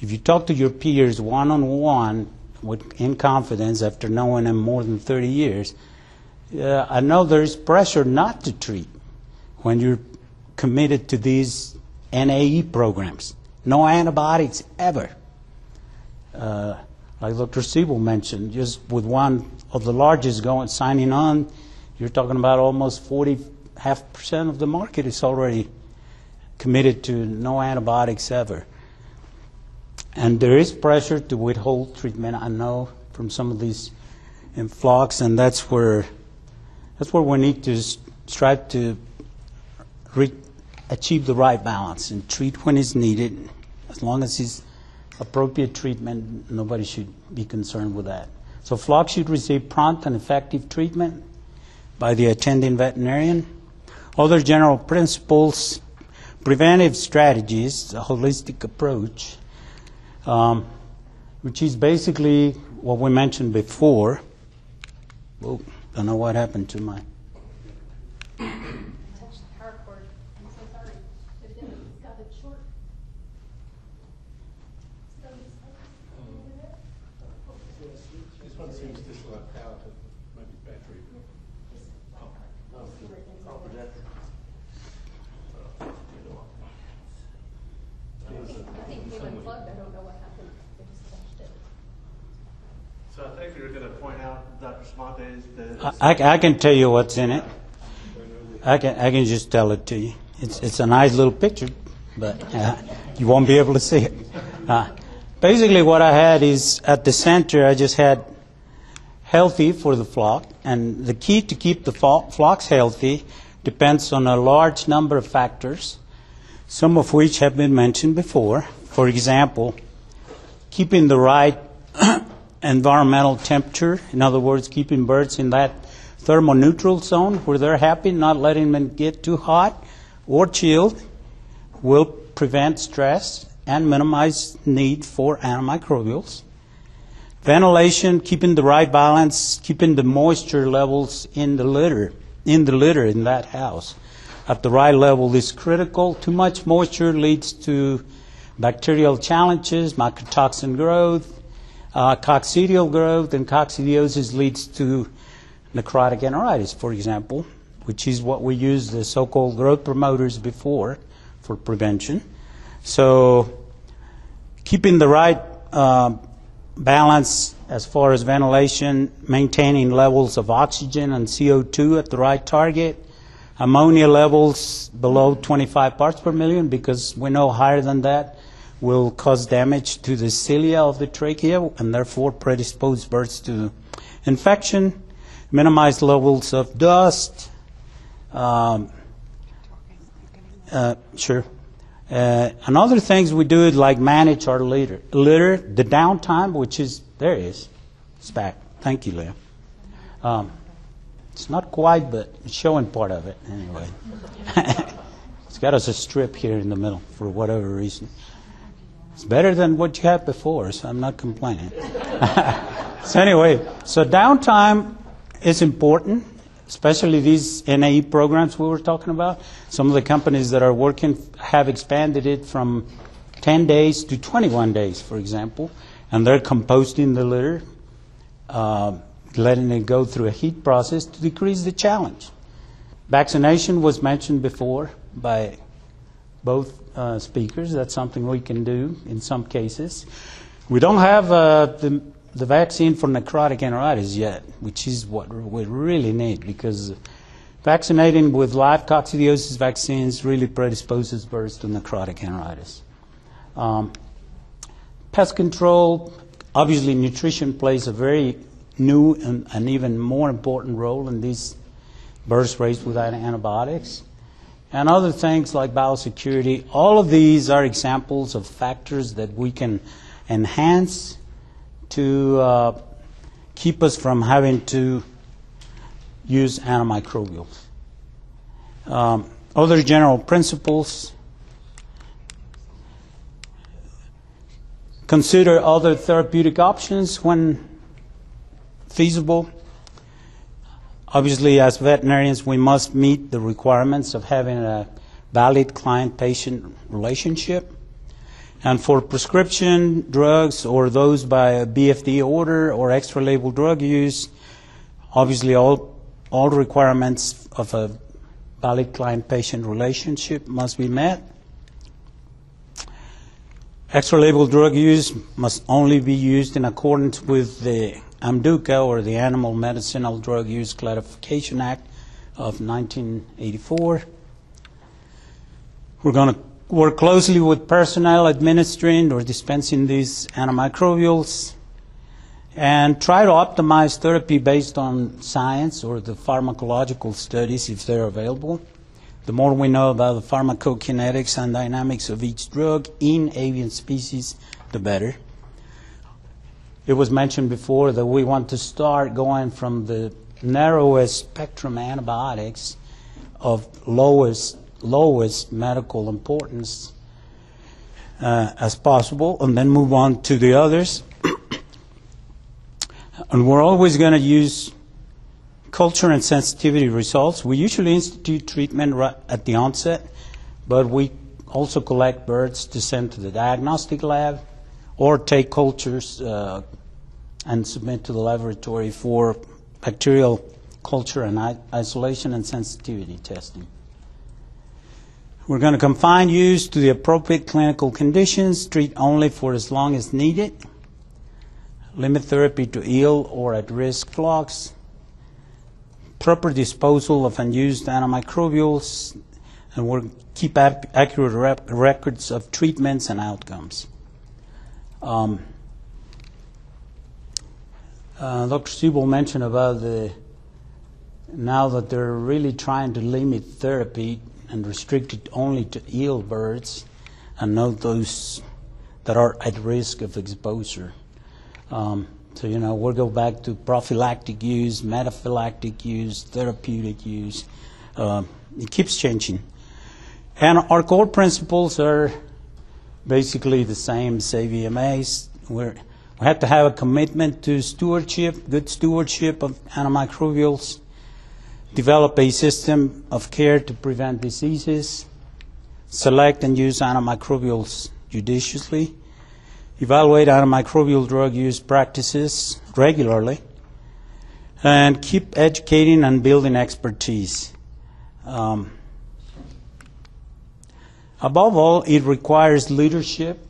if you talk to your peers one-on-one with, in confidence after knowing them more than thirty years, uh, I know there's pressure not to treat when you're committed to these N A E programs. No antibiotics ever. Uh, like Doctor Siebel mentioned, just with one of the largest going signing on, you're talking about almost forty, half percent of the market is already committed to no antibiotics ever. And there is pressure to withhold treatment, I know, from some of these in flocks, and that's where that's where we need to strive to re achieve the right balance and treat when it's needed, as long as it's appropriate treatment. Nobody should be concerned with that. So flocks should receive prompt and effective treatment by the attending veterinarian. Other general principles: preventive strategies, a holistic approach, um, which is basically what we mentioned before. Oh, don't know what happened to my. I, I can tell you what's in it. I can I can just tell it to you. It's it's a nice little picture, but uh, you won't be able to see it. Uh, basically, what I had is at the center. I just had healthy for the flock, and the key to keep the flocks healthy depends on a large number of factors, some of which have been mentioned before. For example, keeping the right environmental temperature, in other words, keeping birds in that thermoneutral zone where they're happy, not letting them get too hot or chilled, will prevent stress and minimize need for antimicrobials. Ventilation, keeping the right balance, keeping the moisture levels in the litter, in the litter in that house at the right level is critical. Too much moisture leads to bacterial challenges, mycotoxin growth, Uh, coccidial growth, and coccidiosis leads to necrotic enteritis, for example, which is what we use the so-called growth promoters before for prevention. So keeping the right uh, balance as far as ventilation, maintaining levels of oxygen and C O two at the right target, ammonia levels below twenty-five parts per million, because we know higher than that will cause damage to the cilia of the trachea and therefore predispose birds to infection, minimize levels of dust, um, uh, sure. Uh, and other things we do is like manage our litter, litter the downtime, which is, there it is, it's back. Thank you, Leah. Um, it's not quite, but it's showing part of it anyway. It's got us a strip here in the middle for whatever reason. It's better than what you had before, so I'm not complaining. So anyway, so downtime is important, especially these N A E programs we were talking about. Some of the companies that are working have expanded it from ten days to twenty-one days, for example, and they're composting the litter, uh, letting it go through a heat process to decrease the challenge. Vaccination was mentioned before by both uh, speakers. That's something we can do in some cases. We don't have uh, the, the vaccine for necrotic enteritis yet, which is what we really need, because vaccinating with live coccidiosis vaccines really predisposes birds to necrotic enteritis. Um, pest control, obviously nutrition plays a very new and, and even more important role in these birds raised without antibiotics. And other things like biosecurity, all of these are examples of factors that we can enhance to uh, keep us from having to use antimicrobials. Um, other general principles. Consider other therapeutic options when feasible. Obviously, as veterinarians, we must meet the requirements of having a valid client-patient relationship. And for prescription drugs or those by a V F D order or extra-label drug use, obviously all, all requirements of a valid client-patient relationship must be met. Extra-label drug use must only be used in accordance with the AMDUCA, or the Animal Medicinal Drug Use Classification Act of nineteen eighty-four. We're going to work closely with personnel administering or dispensing these antimicrobials and try to optimize therapy based on science or the pharmacological studies if they're available. The more we know about the pharmacokinetics and dynamics of each drug in avian species, the better. It was mentioned before that we want to start going from the narrowest spectrum antibiotics of lowest, lowest medical importance uh, as possible, and then move on to the others. And we're always going to use culture and sensitivity results. We usually institute treatment right at the onset, but we also collect birds to send to the diagnostic lab or take cultures uh, and submit to the laboratory for bacterial culture and isolation and sensitivity testing. We're going to confine use to the appropriate clinical conditions, treat only for as long as needed, limit therapy to ill or at-risk flocks, proper disposal of unused antimicrobials, and we'll keep accurate rep records of treatments and outcomes. Um, uh, Doctor Siebel mentioned about the, now that they're really trying to limit therapy and restrict it only to ill birds and not those that are at risk of exposure. Um, so, you know, we'll go back to prophylactic use, metaphylactic use, therapeutic use. Uh, it keeps changing. And our core principles are basically the same as A V M As. We're, we have to have a commitment to stewardship, good stewardship of antimicrobials, develop a system of care to prevent diseases, select and use antimicrobials judiciously, evaluate antimicrobial drug use practices regularly, and keep educating and building expertise. Um, Above all, it requires leadership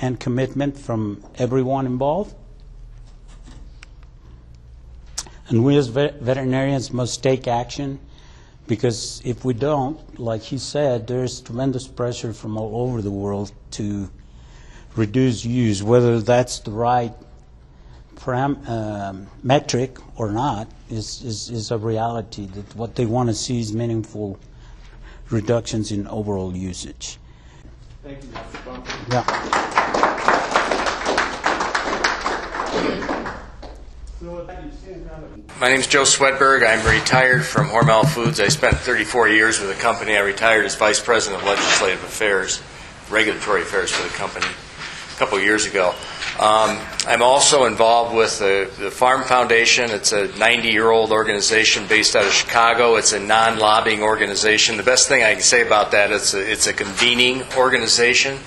and commitment from everyone involved. And we as vet veterinarians must take action, because if we don't, like he said, there's tremendous pressure from all over the world to reduce use, whether that's the right param um, metric or not, is, is, is a reality that what they want to see is meaningful reductions in overall usage. Thank you, Mister Bump. Yeah. My name is Joe Swedberg. I'm retired from Hormel Foods. I spent thirty-four years with the company. I retired as Vice President of Legislative Affairs, Regulatory Affairs for the company a couple of years ago. Um, I'm also involved with the, the Farm Foundation. It's a ninety-year-old organization based out of Chicago. It's a non-lobbying organization. The best thing I can say about that is it's a, it's a convening organization.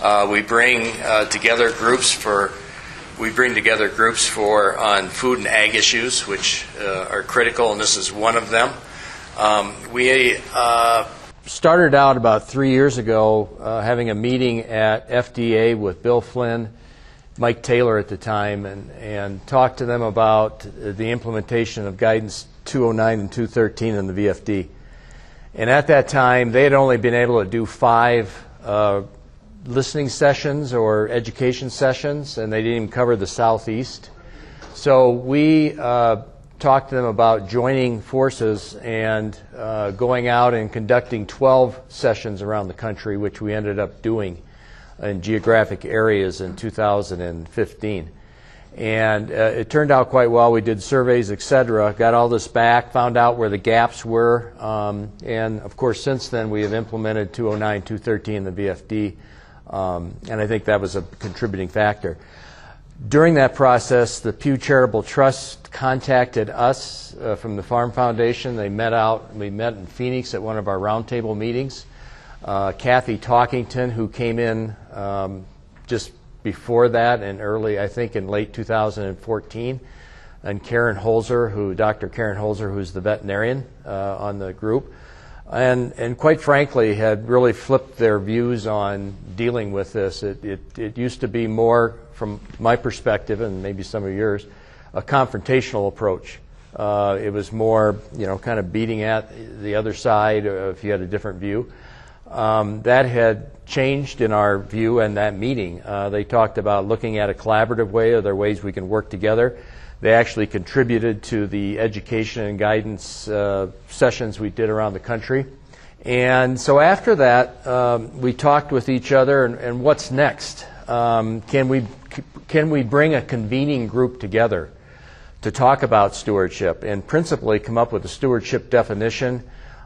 Uh, we bring uh, together groups for we bring together groups for on food and ag issues, which uh, are critical, and this is one of them. Um, we. Uh, started out about three years ago uh, having a meeting at F D A with Bill Flynn, Mike Taylor at the time, and, and talked to them about the implementation of guidance two oh nine and two thirteen in the V F D. And at that time, they had only been able to do five uh, listening sessions or education sessions, and they didn't even cover the Southeast. So we uh, talked to them about joining forces and uh, going out and conducting twelve sessions around the country, which we ended up doing in geographic areas in two thousand fifteen. and uh, it turned out quite well. We did surveys, et cetera, got all this back, found out where the gaps were, um, and of course since then we have implemented two oh nine, two thirteen, the V F D, um, and I think that was a contributing factor. During that process, the Pew Charitable Trust contacted us uh, from the Farm Foundation. They met out, we met in Phoenix at one of our roundtable meetings. Uh, Kathy Talkington, who came in um, just before that and early, I think in late two thousand fourteen, and Karen Hoelzer, who Doctor Karen Hoelzer, who's the veterinarian uh, on the group, and and quite frankly had really flipped their views on dealing with this. It, it, it used to be more, from my perspective and maybe some of yours, a confrontational approach. Uh, it was more, you know, kind of beating at the other side if you had a different view. Um, that had changed in our view in that meeting. Uh, they talked about looking at a collaborative way. Are there ways we can work together? They actually contributed to the education and guidance uh, sessions we did around the country. And so after that, um, we talked with each other and, and what's next? Um, can we, can we bring a convening group together to talk about stewardship and principally come up with a stewardship definition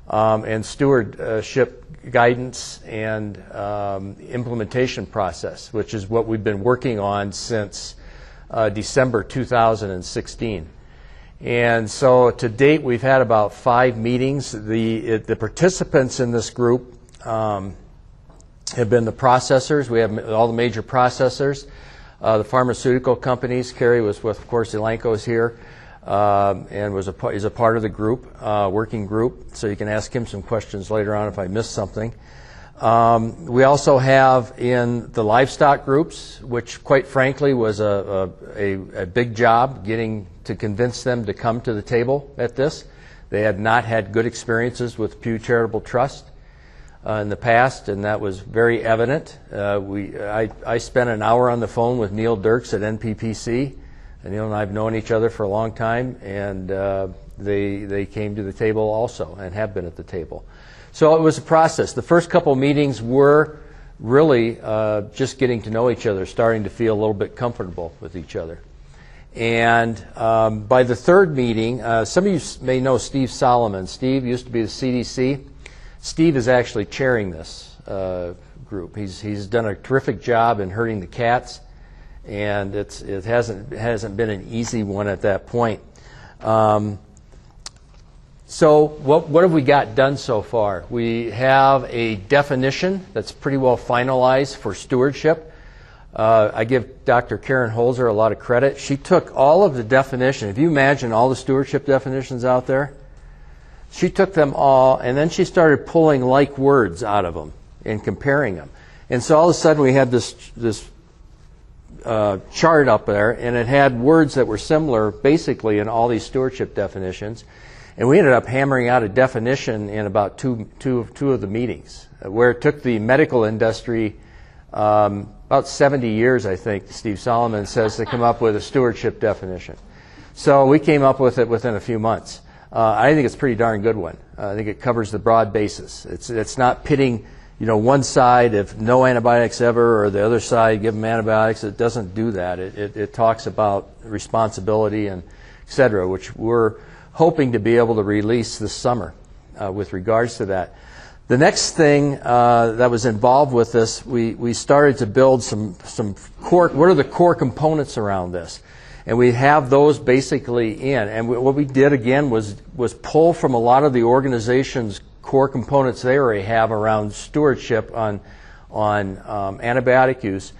um, and stewardship guidance and um, implementation process, which is what we've been working on since uh, December two thousand sixteen. And so to date we've had about five meetings. The, it, the participants in this group um, have been the processors. We have all the major processors, uh, the pharmaceutical companies. Carrie was with, of course, Elanco's here. Um, and was a, is a part of the group, uh, working group, so you can ask him some questions later on if I missed something. Um, we also have in the livestock groups, which quite frankly was a, a, a big job getting to convince them to come to the table at this. They had not had good experiences with Pew Charitable Trust uh, in the past, and that was very evident. Uh, we, I, I spent an hour on the phone with Neil Dirks at N P P C. And Neil and I have known each other for a long time, and uh, they, they came to the table also and have been at the table. So it was a process. The first couple meetings were really uh, just getting to know each other, starting to feel a little bit comfortable with each other. And um, by the third meeting, uh, some of you may know Steve Solomon. Steve used to be the C D C. Steve is actually chairing this uh, group. He's, he's done a terrific job in herding the cats. And it's, it hasn't, hasn't been an easy one at that point. Um, so what, what have we got done so far? We have a definition that's pretty well finalized for stewardship. Uh, I give Doctor Karen Hoelzer a lot of credit. She took all of the definition. If you imagine all the stewardship definitions out there, she took them all and then she started pulling like words out of them and comparing them. And so all of a sudden we had this, this Uh, chart up there, and it had words that were similar basically in all these stewardship definitions, and we ended up hammering out a definition in about two, two, of, two of the meetings, where it took the medical industry um, about seventy years, I think, Steve Solomon says, to come up with a stewardship definition. So we came up with it within a few months. Uh, I think it's a pretty darn good one. Uh, I think it covers the broad basis. It's, it's not pitting, you know, one side, if no antibiotics ever, or the other side, give them antibiotics. It doesn't do that. It, it, it talks about responsibility and et cetera, which we're hoping to be able to release this summer uh, with regards to that. The next thing uh, that was involved with this, we, we started to build some, some core, what are the core components around this? And we have those basically in. And we, what we did, again, was, was pull from a lot of the organization's core components they already have around stewardship on, on um, antibiotic use,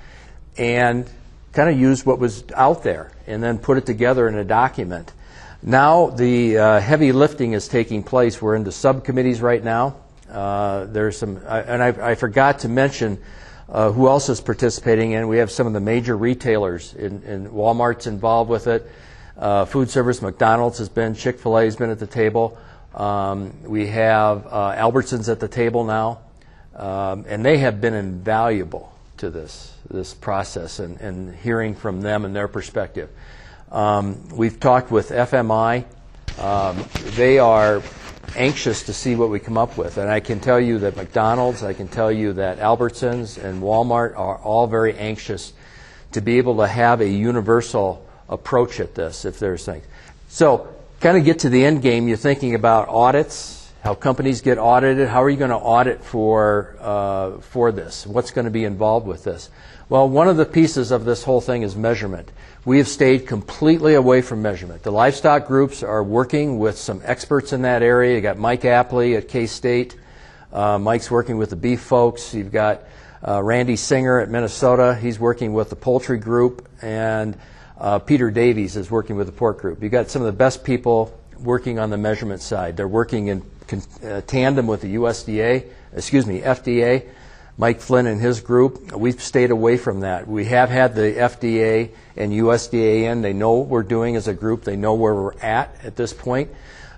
and kind of use what was out there and then put it together in a document. Now the uh, heavy lifting is taking place. We're into subcommittees right now. Uh, there's some, I, and I, I forgot to mention uh, who else is participating in. We have some of the major retailers, in, in Walmart's involved with it. Uh, food service, McDonald's has been, Chick-fil-A has been at the table. Um, we have uh, Albertsons at the table now, um, and they have been invaluable to this, this process and, and hearing from them and their perspective. Um, we've talked with F M I. Um, they are anxious to see what we come up with, and I can tell you that McDonald's, I can tell you that Albertsons and Walmart are all very anxious to be able to have a universal approach at this if there's things. So kind of get to the end game, you're thinking about audits, how companies get audited, how are you going to audit for, uh, for this, what's going to be involved with this. Well, one of the pieces of this whole thing is measurement. We have stayed completely away from measurement. The livestock groups are working with some experts in that area. You've got Mike Apley at K-State. Uh, Mike's working with the beef folks. You've got uh, Randy Singer at Minnesota. He's working with the poultry group. And uh, Peter Davies is working with the pork group. You've got some of the best people working on the measurement side. They're working in uh, tandem with the U S D A, excuse me, F D A. Mike Flynn and his group, we've stayed away from that. We have had the F D A and U S D A in. They know what we're doing as a group. They know where we're at at this point.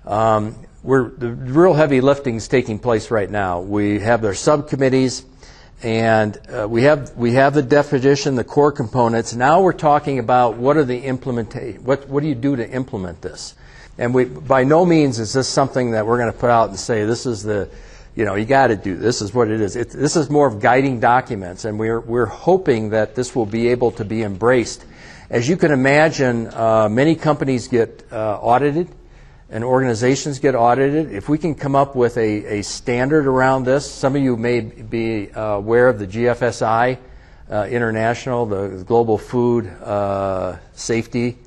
Um, we're, the real heavy lifting is taking place right now. We have their subcommittees, and uh, we have we have the definition, the core components. Now we're talking about what are the implementa- what what do you do to implement this? And we by no means is this something that we're going to put out and say this is the, you know, you got to do this. Is what it is. It, this is more of guiding documents, and we're we're hoping that this will be able to be embraced. As you can imagine, uh, many companies get uh, audited, and organizations get audited. If we can come up with a a standard around this, some of you may be uh, aware of the G F S I uh, International, the Global Food uh, Safety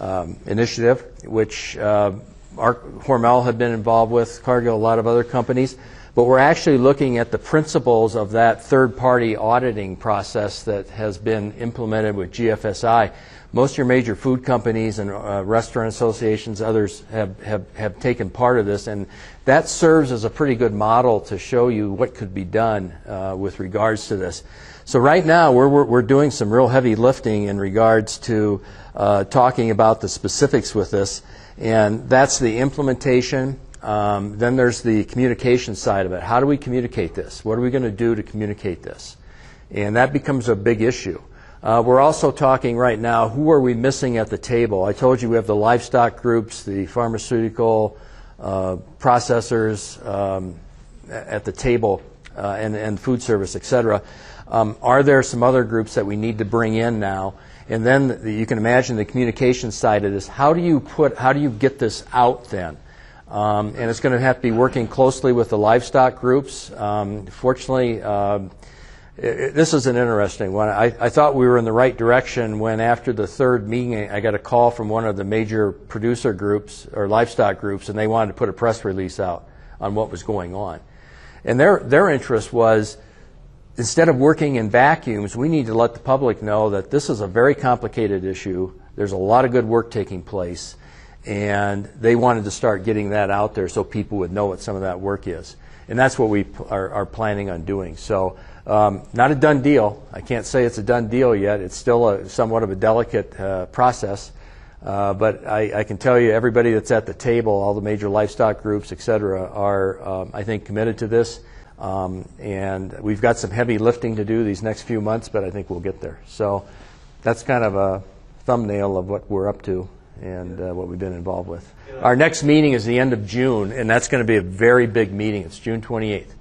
um, Initiative, which. Uh, Our, Hormel have been involved with, Cargill, a lot of other companies, but we're actually looking at the principles of that third-party auditing process that has been implemented with G F S I. Most of your major food companies and uh, restaurant associations, others have, have, have taken part of this, and that serves as a pretty good model to show you what could be done uh, with regards to this. So right now we're, we're, we're doing some real heavy lifting in regards to uh, talking about the specifics with this. And that's the implementation. Um, then there's the communication side of it. How do we communicate this? What are we going to do to communicate this? And that becomes a big issue. Uh, we're also talking right now, who are we missing at the table? I told you we have the livestock groups, the pharmaceutical uh, processors um, at the table, uh, and, and food service, et cetera. Um, are there some other groups that we need to bring in now? And then the, you can imagine the communication side of this. How do you put, how do you get this out then? Um, and it's going to have to be working closely with the livestock groups. Um, fortunately, um, it, it, this is an interesting one. I, I thought we were in the right direction when after the third meeting, I got a call from one of the major producer groups or livestock groups, and they wanted to put a press release out on what was going on. And their, their interest was, instead of working in vacuums, we need to let the public know that this is a very complicated issue. There's a lot of good work taking place, and they wanted to start getting that out there so people would know what some of that work is. And that's what we are, are planning on doing. So um, not a done deal. I can't say it's a done deal yet. It's still a, somewhat of a delicate uh, process. Uh, but I, I can tell you everybody that's at the table, all the major livestock groups, et cetera, are, um, I think, committed to this. Um, and we've got some heavy lifting to do these next few months, but I think we'll get there. So that's kind of a thumbnail of what we're up to and uh, what we've been involved with. Our next meeting is the end of June, and that's going to be a very big meeting. It's June twenty-eighth.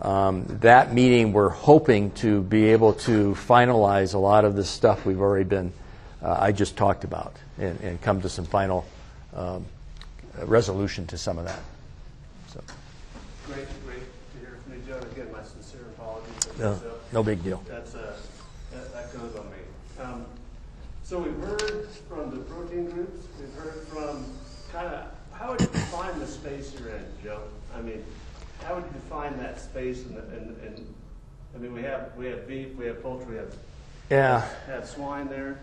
Um, that meeting, we're hoping to be able to finalize a lot of this stuff we've already been, uh, I just talked about, and, and come to some final um, resolution to some of that. So. Great. No, no big deal. That's, uh, that, that goes on me. Um, so we've heard from the protein groups. We've heard from kind of how would you define the space you're in, Joe? I mean, how would you define that space? And I mean, we have we have beef, we have poultry, we have yeah, we have swine there.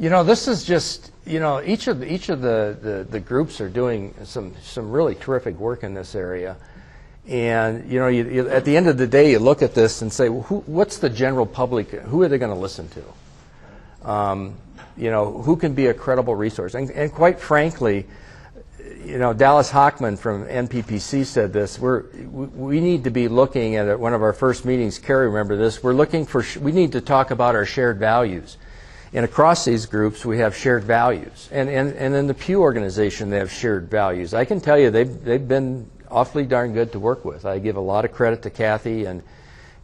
You know, this is just you know each of the, each of the, the the groups are doing some some really terrific work in this area. And you know, you, you, at the end of the day, you look at this and say, well, who, what's the general public? Who are they going to listen to? Um, you know, who can be a credible resource? And, and quite frankly, you know, Dallas Hockman from N P P C said this. We're, we need to be looking at, at one of our first meetings. Carrie, remember this? We're looking for. Sh we need to talk about our shared values. And across these groups, we have shared values. And and and in the Pew organization, they have shared values. I can tell you, they've they've been awfully darn good to work with. I give a lot of credit to Kathy and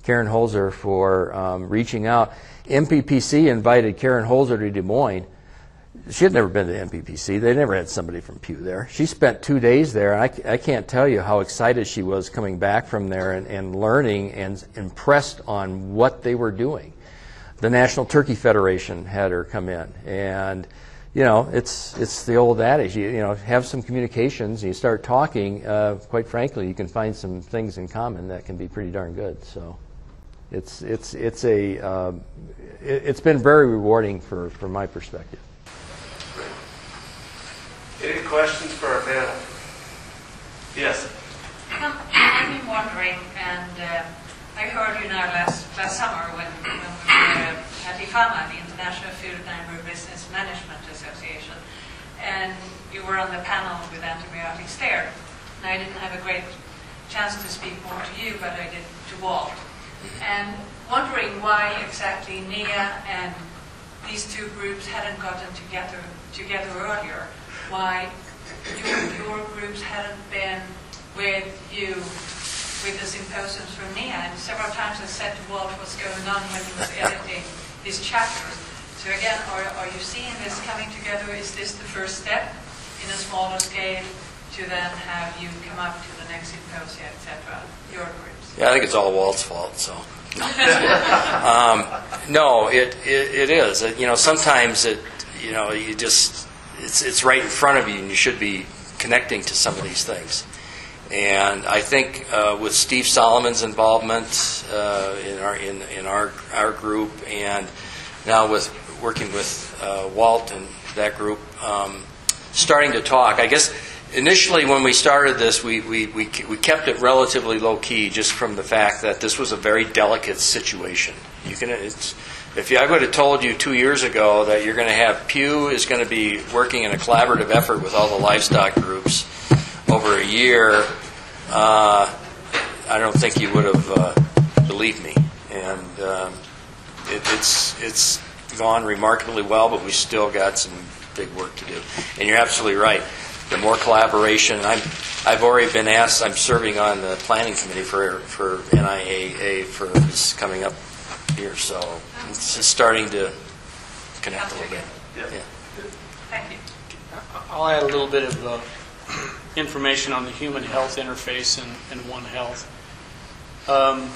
Karen Hoelzer for um, reaching out. N P P C invited Karen Hoelzer to Des Moines. she had never been to N P P C. They never had somebody from Pew there. She spent two days there, and I, I can't tell you how excited she was coming back from there and, and learning and impressed on what they were doing. The National Turkey Federation had her come in, and you know, it's it's the old adage, you, you know, have some communications, and you start talking, uh, quite frankly, you can find some things in common that can be pretty darn good. So it's it's it's a um, it, it's been very rewarding for from my perspective. Any questions for our panel? Yes. Um, I've been wondering, and uh, I heard you now last last summer when, when we were at I F A M A, the International Food and Agribusiness Management Association, and you were on the panel with antibiotics there. And I didn't have a great chance to speak more to you, but I did to Walt. And wondering why exactly N E A and these two groups hadn't gotten together together earlier. Why your, your groups hadn't been with you with the symposiums from N E A. And several times I said to Walt what's going on when he was editing these chapters. So again, are, are you seeing this coming together? Is this the first step in a smaller scale to then have you come up to the next symposia, et cetera, your groups? Yeah, I think it's all Walt's fault, so. um, no, it, it, it is. You know, sometimes it, you know, you just, It's, it's right in front of you, and you should be connecting to some of these things. And I think uh, with Steve Solomon's involvement uh, in our in, in our our group, and now with working with uh, Walt and that group, um, starting to talk. I guess initially when we started this, we we we we kept it relatively low key, just from the fact that this was a very delicate situation. You can it's. If you, I would have told you two years ago that you're going to have Pew is going to be working in a collaborative effort with all the livestock groups over a year, uh, I don't think you would have uh, believed me. And um, it, it's it's gone remarkably well, but we still got some big work to do. And you're absolutely right. The more collaboration, I'm I've already been asked. I'm serving on the planning committee for for N I A A for this coming up. Here, so it's just starting to connect a little bit. Yeah. Thank you. I'll add a little bit of uh, information on the human health interface and, and One Health. Um,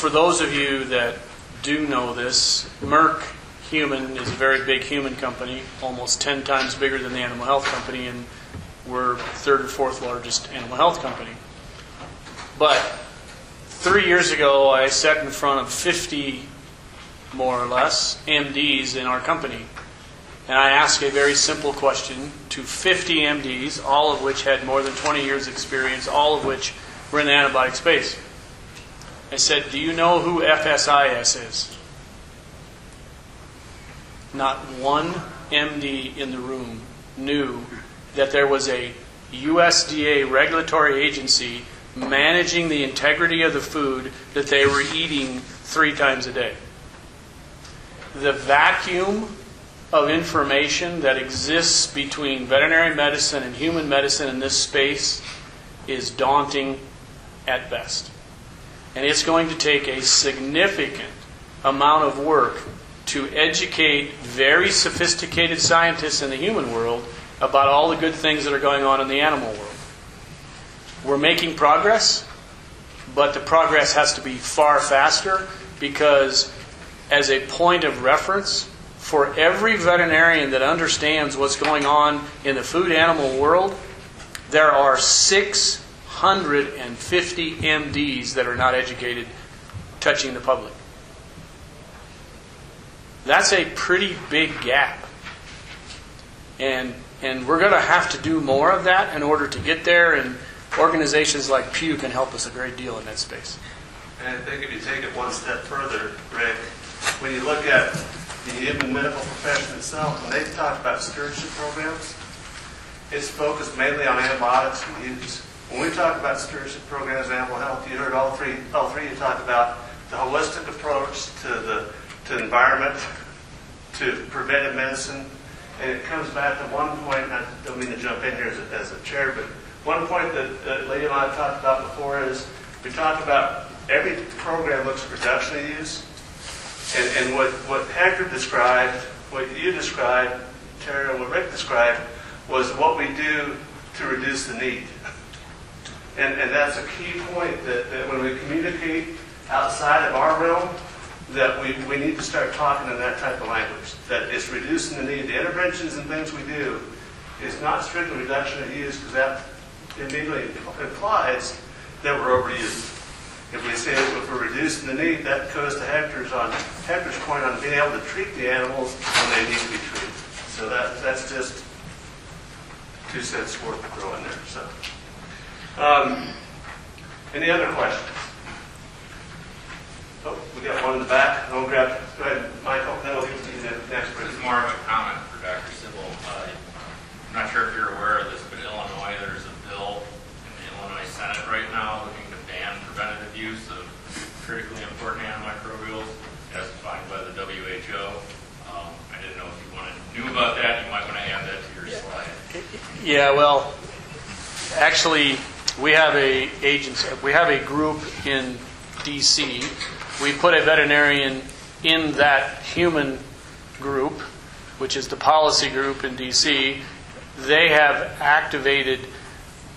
for those of you that do know this, Merck Human is a very big human company, almost ten times bigger than the animal health company, and we're third or fourth largest animal health company. But three years ago, I sat in front of fifty, more or less, M Ds in our company. And I asked a very simple question to fifty M Ds, all of which had more than twenty years experience, all of which were in the antibiotic space. I said, do you know who F S I S is? Not one M D in the room knew that there was a U S D A regulatory agency managing the integrity of the food that they were eating three times a day. The vacuum of information that exists between veterinary medicine and human medicine in this space is daunting at best. And it's going to take a significant amount of work to educate very sophisticated scientists in the human world about all the good things that are going on in the animal world. We're making progress, but the progress has to be far faster because, as a point of reference, for every veterinarian that understands what's going on in the food animal world, there are six hundred fifty M Ds that are not educated touching the public. That's a pretty big gap. And, and we're going to have to do more of that in order to get there, and organizations like Pew can help us a great deal in that space. And I think if you take it one step further, Rick, when you look at the animal medical profession itself, when they've talked about stewardship programs, it's focused mainly on antibiotics and use. When we talk about stewardship programs and animal health, you heard all three, all three you talk about the holistic approach to the to environment, to preventive medicine, and it comes back to one point, and I don't mean to jump in here as a, as a chair, but one point that, that Leah and I have talked about before is we talked about every program looks at reduction of use, and, and what, what Hector described, what you described, Karen, what Rick described was what we do to reduce the need. And, and that's a key point, that, that when we communicate outside of our realm, that we, we need to start talking in that type of language, that it's reducing the need. The interventions and things we do is not strictly reduction of use, because that immediately implies that we're overusing. If we say that if we're reducing the need, that goes to Hector's, on, Hector's point on being able to treat the animals when they need to be treated. So that, that's just two cents worth of growing there. So, um, any other questions? Oh, we got one in the back. I'll grab it. Go ahead, Michael. That'll give you the next question. This is more of a comment for Doctor Sibyl. Uh, I'm not sure if you're aware of this, but in Illinois, there's a bill in the Illinois Senate right now looking to ban preventative use of critically important antimicrobials as defined by the W H O. Um, I didn't know if you wanted knew about that. You might want to add that to your slide. Yeah. Well, actually, we have a agency. We have a group in D C We put a veterinarian in that human group, which is the policy group in D C They have activated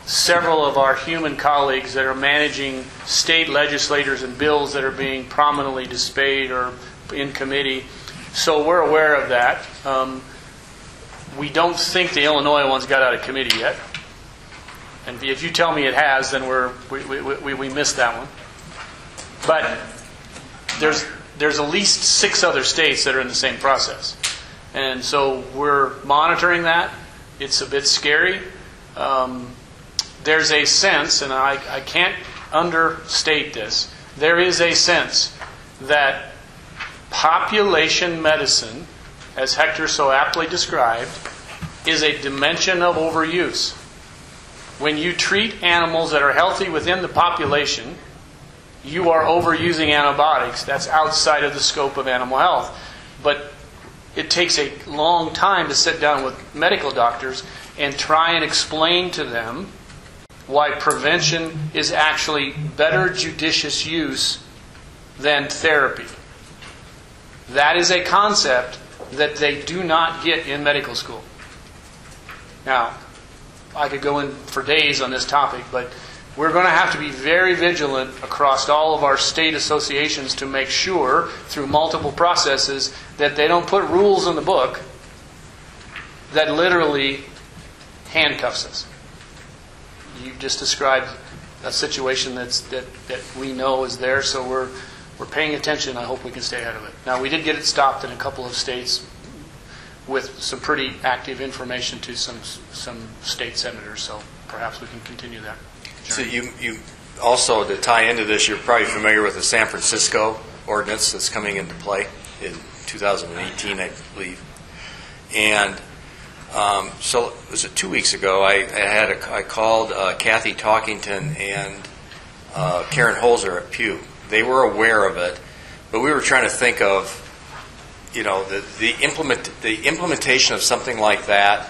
several of our human colleagues that are managing state legislators and bills that are being prominently debated or in committee. So we're aware of that. Um, we don't think the Illinois one's got out of committee yet. And if you tell me it has, then we're, we, we, we, we missed that one. But There's there's at least six other states that are in the same process, and so we're monitoring that. It's a bit scary. Um, there's a sense, and I, I can't understate this, there is a sense that population medicine, as Hector so aptly described, is a dimension of overuse. When you treat animals that are healthy within the population, you are overusing antibiotics. That's outside of the scope of animal health. But it takes a long time to sit down with medical doctors and try and explain to them why prevention is actually better judicious use than therapy. That is a concept that they do not get in medical school. Now, I could go in for days on this topic, but we're going to have to be very vigilant across all of our state associations to make sure, through multiple processes, that they don't put rules in the book that literally handcuffs us. You've just described a situation that's, that, that we know is there, so we're, we're paying attention. I hope we can stay out of it. Now, we did get it stopped in a couple of states with some pretty active information to some, some state senators, so perhaps we can continue that. So you, you also, to tie into this, you're probably familiar with the San Francisco ordinance that's coming into play in two thousand eighteen, I believe. And um, so it was two weeks ago, I, I, had a, I called uh, Kathy Talkington and uh, Karen Hoelzer at Pew. They were aware of it, but we were trying to think of, you know, the, the, implement, the implementation of something like that,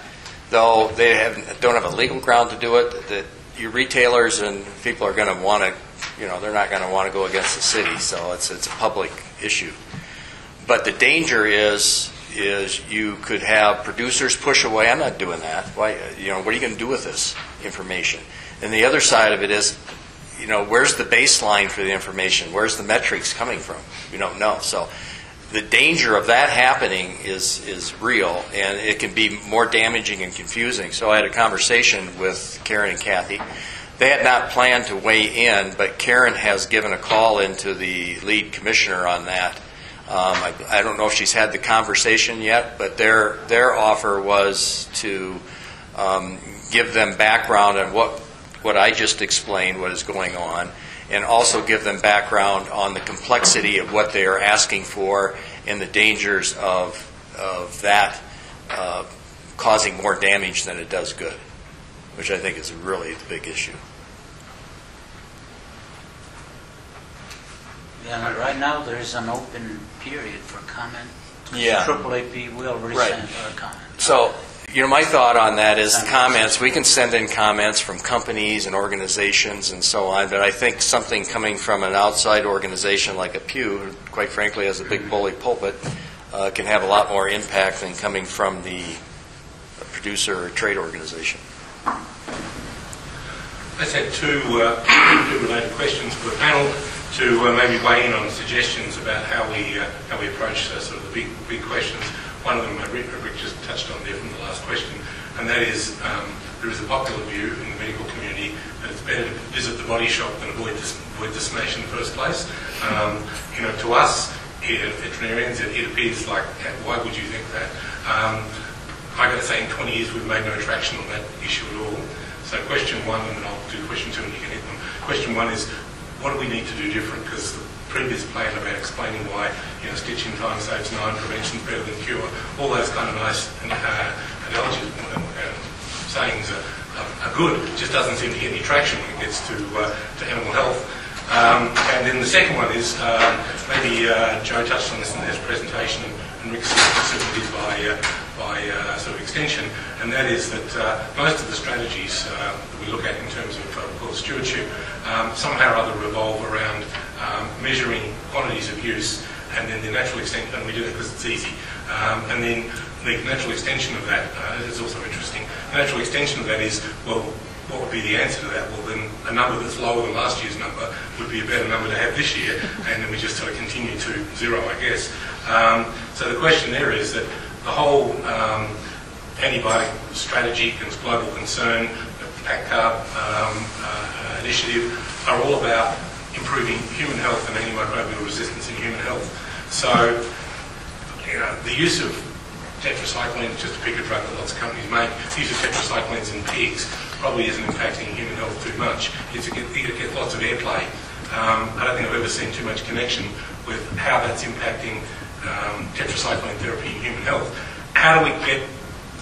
though they have, don't have a legal ground to do it, that, that your retailers and people are going to want to, you know, they're not going to want to go against the city, so it's it's a public issue. But the danger is is you could have producers push away. I'm not doing that. Why? You know, what are you going to do with this information? And the other side of it is, you know, where's the baseline for the information? Where's the metrics coming from? You don't know. So the danger of that happening is is real, and it can be more damaging and confusing. So I had a conversation with Karen and Kathy. They had not planned to weigh in, but Karen has given a call into the lead commissioner on that. Um, I, I don't know if she's had the conversation yet, but their their offer was to um, give them background on what what I just explained, what is going on, and also give them background on the complexity of what they are asking for and the dangers of, of that uh, causing more damage than it does good, which I think is really the big issue. Yeah, right now there is an open period for comment. Yeah. triple A P will resend our comment. So, you know, my thought on that is comments. We can send in comments from companies and organizations and so on, but I think something coming from an outside organization like a Pew, who quite frankly has a big bully pulpit, uh, can have a lot more impact than coming from the producer or a trade organization. I just had two, uh, two related questions for the panel to uh, maybe weigh in on suggestions about how we uh, how we approach uh, sort of the big big questions. One of them uh, Rick, Rick just touched on there from the last question, and that is um, there is a popular view in the medical community that it's better to visit the body shop than avoid this avoid destination in the first place. Um, you know, to us veterinarians, it, it appears like why would you think that? Um, I got to say, in twenty years we've made no traction on that issue at all. So question one, and then I'll do question two, and you can hit them. Question one is, what do we need to do different? Because the previous plan about explaining why, you know, stitching time saves nine, prevention's better than cure, all those kind of nice uh, analogies and uh, sayings are, are, are good. It just doesn't seem to get any traction when it gets to uh, to animal health. Um, and then the second one is uh, maybe uh, Joe touched on this in his presentation, and Rick certainly did by. Uh, by uh, sort of extension, and that is that uh, most of the strategies uh, that we look at in terms of uh, poor stewardship um, somehow or other revolve around um, measuring quantities of use, and then the natural extent, and we do that because it's easy, um, and then the natural extension of that uh, is also interesting. The natural extension of that is, well, what would be the answer to that? Well, then a number that's lower than last year's number would be a better number to have this year, and then we just sort of continue to zero, I guess. Um, so the question there is that the whole um, antibiotic strategy, global concern, the P A C carb um, uh, initiative are all about improving human health and antimicrobial resistance in human health. So, you know, the use of tetracycline, just to pick a drug that lots of companies make, the use of tetracyclines in pigs probably isn't impacting human health too much. It's, it gets lots of airplay. Um, I don't think I've ever seen too much connection with how that's impacting Um, tetracycline therapy in human health. How do we get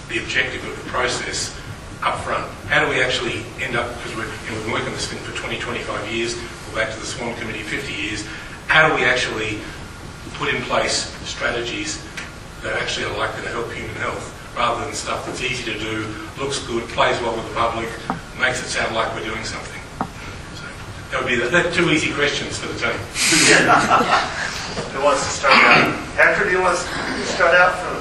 the objective of the process up front? How do we actually end up, because we've, you know, we've been working on this thing for twenty, twenty-five years, we're back to the Swan Committee fifty years, how do we actually put in place strategies that actually are likely to help human health, rather than stuff that's easy to do, looks good, plays well with the public, makes it sound like we're doing something? So that would be the, that two easy questions for the team. Who wants to start out? Hector, do you want to start out? From?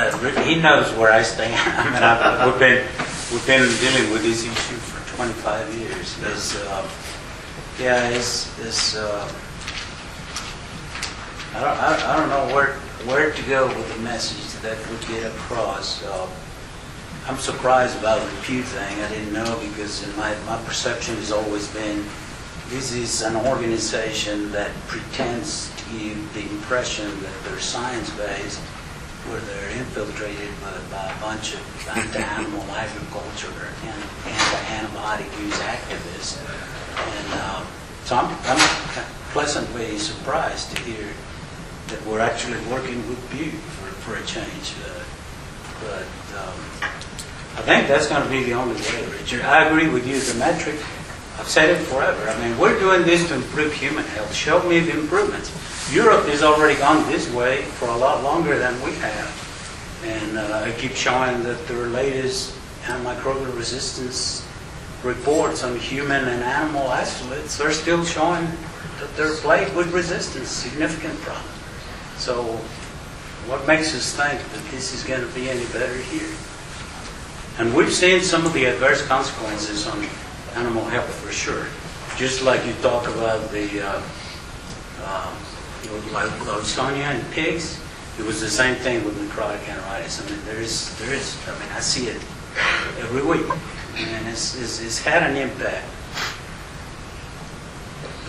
Uh, he knows where I stand. I mean, I've, we've been we've been dealing with this issue for twenty-five years. It's, uh, yeah, it's, it's uh, I don't I, I don't know where where to go with the message that would get across. Uh, I'm surprised about the Pew thing. I didn't know, because in my my perception has always been, this is an organization that pretends to give the impression that they're science-based, where they're infiltrated by, by a bunch of anti-animal agriculture and anti-antibiotic use activists. And um, so I'm, I'm pleasantly surprised to hear that we're actually working with Pew for, for a change. Uh, but um, I think that's going to be the only way, Richard. I agree with you. The metric, I've said it forever. I mean, we're doing this to improve human health. Show me the improvements. Europe has already gone this way for a lot longer than we have. And uh, I keep showing that their latest antimicrobial resistance reports on human and animal isolates are still showing that they're plagued with resistance, significant problem. So what makes us think that this is going to be any better here? And we've seen some of the adverse consequences on animal health, for sure. Just like you talk about the uh, uh, Lawsonia in pigs, it was the same thing with necrotic enteritis. I mean, there is, there is. I mean, I see it every week, and it's, it's, it's had an impact.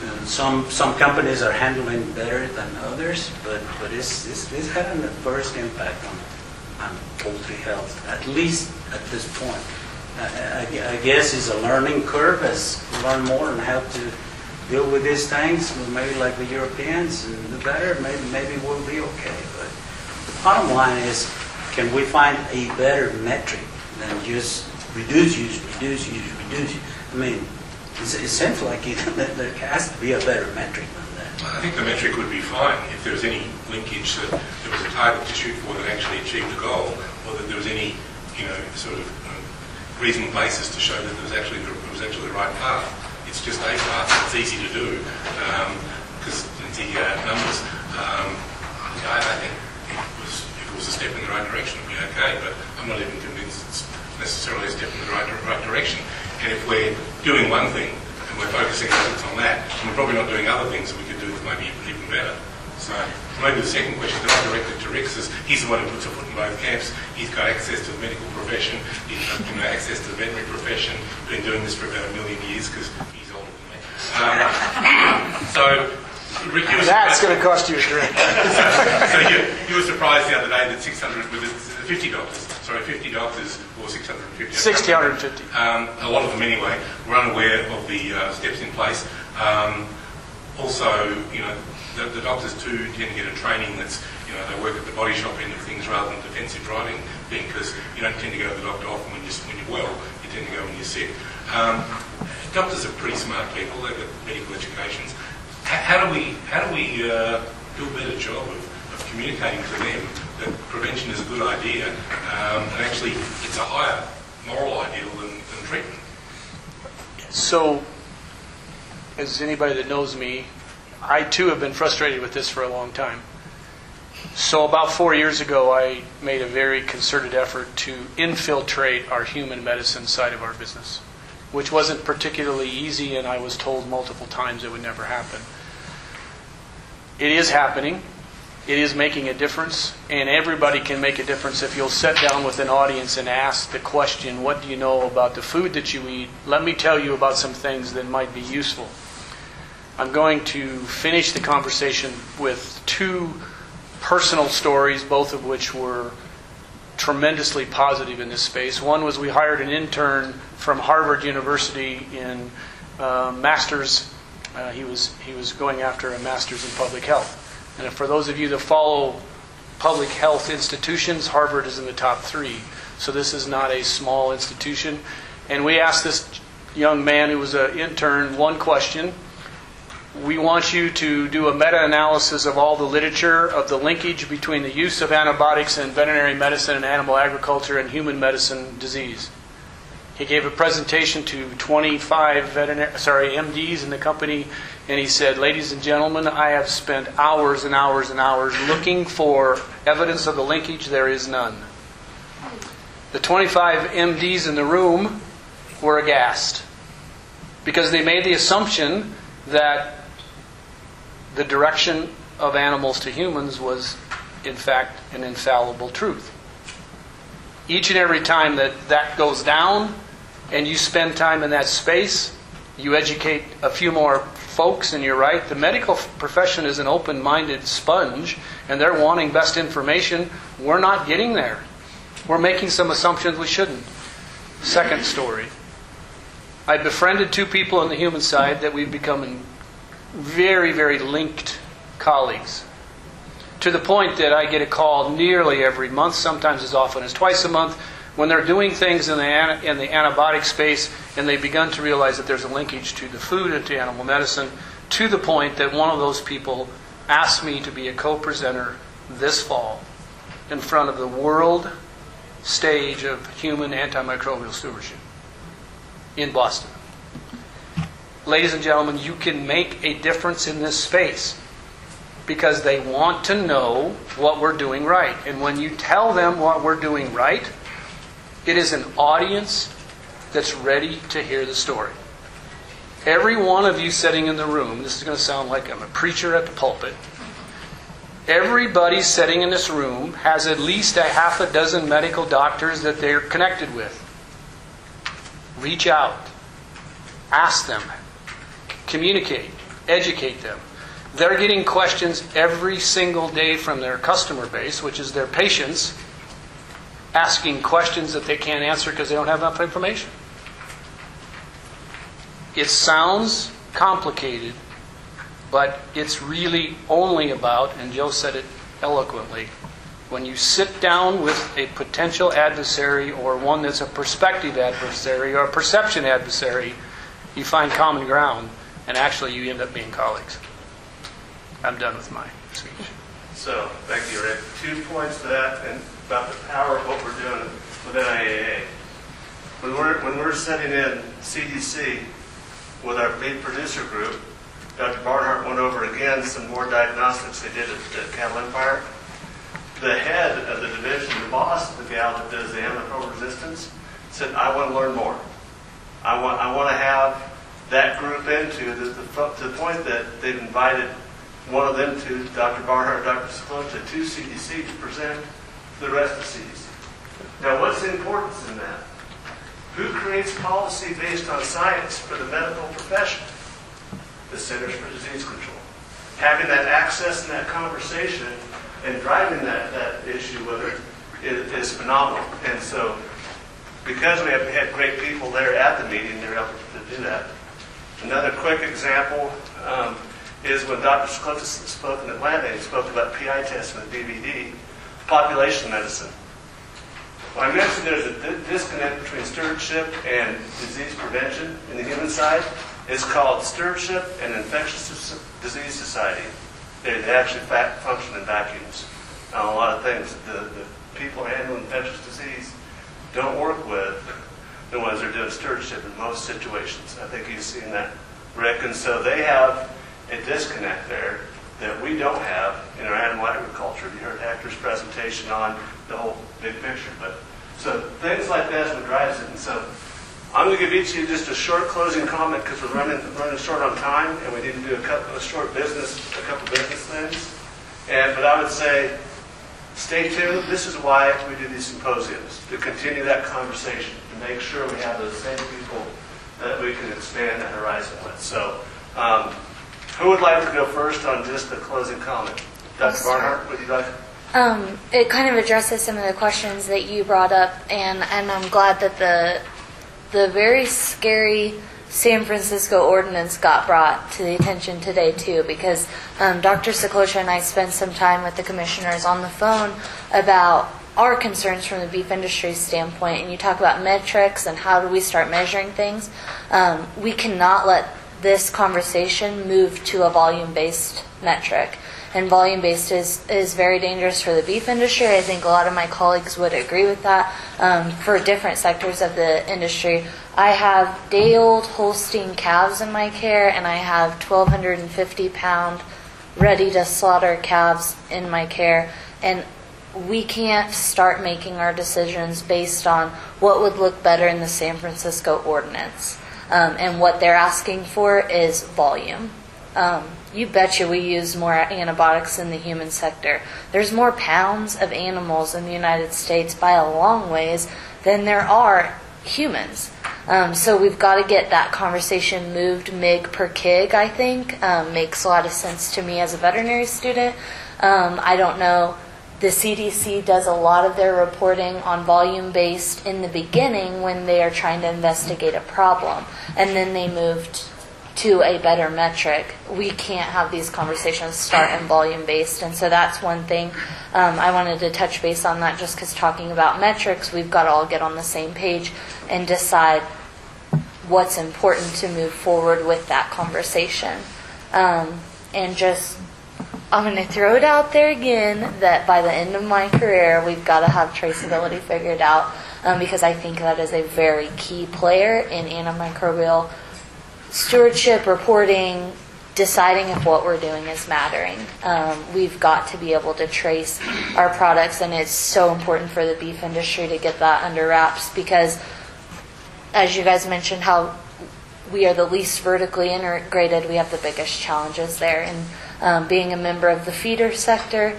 And some some companies are handling better than others, but but it's it's, it's had an adverse impact on on poultry health, at least at this point. I guess it's a learning curve as we learn more and how to deal with these things. Maybe like the Europeans, and the better, maybe, maybe we'll be okay. But the bottom line is, can we find a better metric than just reduce use, reduce use, reduce use? I mean, it seems like it, there has to be a better metric than that. Well, I think the metric would be fine if there was any linkage that there was a target to shoot for that actually achieved the goal, or that there was any, you know, sort of reasonable basis to show that there was actually the, it was actually the right path. It's just a path. It's easy to do because um, the uh, numbers. Um, I, I think it was, if it was a step in the right direction, it would be okay. But I'm not even convinced things we could do that might be even better. So maybe the second question that I directed to Rick is, he's the one who puts a foot in both camps. He's got access to the medical profession, he's got you know, access to the veterinary profession, been doing this for about a million years because he's older than me. Um, so, Rick, you were That's going to cost you a drink. so so you, you were surprised the other day that six hundred, was it fifty doctors, sorry, fifty doctors or six hundred fifty? six hundred fifty. Um, a lot of them anyway were unaware of the uh, steps in place. Um, also, you know, The, the doctors too tend to get a training that's, you know, they work at the body shop end of things rather than defensive driving thing, because you don't tend to go to the doctor often when you're, when you're well, you tend to go when you're sick. Um, doctors are pretty smart people, they've got medical educations. How, how do we, how do we uh, do a better job of, of communicating to them that prevention is a good idea um, and actually it's a higher moral ideal than, than treatment? So, as anybody that knows me, I, too, have been frustrated with this for a long time. So about four years ago, I made a very concerted effort to infiltrate our human medicine side of our business, which wasn't particularly easy, and I was told multiple times it would never happen. It is happening. It is making a difference, and everybody can make a difference if you'll sit down with an audience and ask the question, what do you know about the food that you eat? Let me tell you about some things that might be useful. I'm going to finish the conversation with two personal stories, both of which were tremendously positive in this space. One was we hired an intern from Harvard University in uh, master's. Uh, he was he was going after a master's in public health. And for those of you that follow public health institutions, Harvard is in the top three. So this is not a small institution. And we asked this young man who was an intern one question. We want you to do a meta-analysis of all the literature of the linkage between the use of antibiotics in veterinary medicine and animal agriculture and human medicine disease. He gave a presentation to twenty-five veterinary, sorry, M Ds in the company, and he said, ladies and gentlemen, I have spent hours and hours and hours looking for evidence of the linkage. There is none. The twenty-five M Ds in the room were aghast because they made the assumption that the direction of animals to humans was, in fact, an infallible truth. Each and every time that that goes down and you spend time in that space, you educate a few more folks, and you're right. The medical profession is an open-minded sponge, and they're wanting best information. We're not getting there. We're making some assumptions we shouldn't. Second story. I befriended two people on the human side that we've become very, very linked colleagues, to the point that I get a call nearly every month, sometimes as often as twice a month, when they're doing things in the, in the antibiotic space and they've begun to realize that there's a linkage to the food and to animal medicine, to the point that one of those people asked me to be a co-presenter this fall in front of the world stage of human antimicrobial stewardship in Boston. Ladies and gentlemen, you can make a difference in this space because they want to know what we're doing right. And when you tell them what we're doing right, it is an audience that's ready to hear the story. Every one of you sitting in the room, this is going to sound like I'm a preacher at the pulpit, everybody sitting in this room has at least a half a dozen medical doctors that they're connected with. Reach out, ask them, communicate, educate them. They're getting questions every single day from their customer base, which is their patients, asking questions that they can't answer because they don't have enough information. It sounds complicated, but it's really only about, and Joe said it eloquently, when you sit down with a potential adversary or one that's a perspective adversary or a perception adversary, you find common ground, and actually you end up being colleagues. I'm done with my speech. So, thank you, Rick. Two points to that, and about the power of what we're doing within I A A. When we're, when we're sending in C D C with our big producer group, Doctor Barnhart went over again some more diagnostics they did at, at Cattle Empire. The head of the division, the boss, the gal that does the antimicrobial resistance, said, I want to learn more. I want, I want to have that group into the, the, to the point that they've invited one of them to Doctor Barnhart, Doctor Sjeklocha, to C D C to present the rest of C D C. Now, what's the importance in that? Who creates policy based on science for the medical profession? The Centers for Disease Control. Having that access and that conversation and driving that, that issue with it is, is phenomenal. And so, because we have had great people there at the meeting, they're able to do that. Another quick example um, is when Doctor Sjeklocha spoke in Atlanta, he spoke about P I testing with V F D, population medicine. Well, I mentioned there's a disconnect between stewardship and disease prevention in the human side. It's called Stewardship and Infectious Disease Society. They actually function in vacuums on a lot of things. The, the people handling infectious disease don't work with the ones that are doing stewardship in most situations. I think you've seen that, Rick. And so they have a disconnect there that we don't have in our animal agriculture. You heard Hector's presentation on the whole big picture. But so things like that's what drives it. And so I'm going to give each of you just a short closing comment because we're running running short on time and we need to do a couple of short business, a couple business things. And but I would say, stay tuned. This is why we do these symposiums, to continue that conversation, to make sure we have those same people that we can expand that horizon with. So, um, who would like to go first on just the closing comment? Doctor Barnhart, would you like? Um, it kind of addresses some of the questions that you brought up, and and I'm glad that the the very scary San Francisco ordinance got brought to the attention today too, because um, Doctor Sjeklocha and I spent some time with the commissioners on the phone about our concerns from the beef industry standpoint, and you talk about metrics and how do we start measuring things. Um, we cannot let this conversation move to a volume-based metric, and volume-based is, is very dangerous for the beef industry. I think a lot of my colleagues would agree with that um, for different sectors of the industry. I have day-old Holstein calves in my care, and I have twelve hundred fifty pound ready-to-slaughter calves in my care, and we can't start making our decisions based on what would look better in the San Francisco ordinance. Um, and what they're asking for is volume. Um, you betcha we use more antibiotics in the human sector. There's more pounds of animals in the United States by a long ways than there are humans. Um, so we've got to get that conversation moved M I G per kig, I think. Um, makes a lot of sense to me as a veterinary student. Um, I don't know. The C D C does a lot of their reporting on volume-based in the beginning when they are trying to investigate a problem, and then they moved to a better metric. We can't have these conversations start in volume-based, and so that's one thing. Um, I wanted to touch base on that just because talking about metrics, we've got to all get on the same page and decide what's important to move forward with that conversation. Um, and just... I'm going to throw it out there again that by the end of my career, we've got to have traceability figured out um, because I think that is a very key player in antimicrobial stewardship, reporting, deciding if what we're doing is mattering. Um, we've got to be able to trace our products, and it's so important for the beef industry to get that under wraps because, as you guys mentioned, how we are the least vertically integrated, we have the biggest challenges there. And Um, being a member of the feeder sector,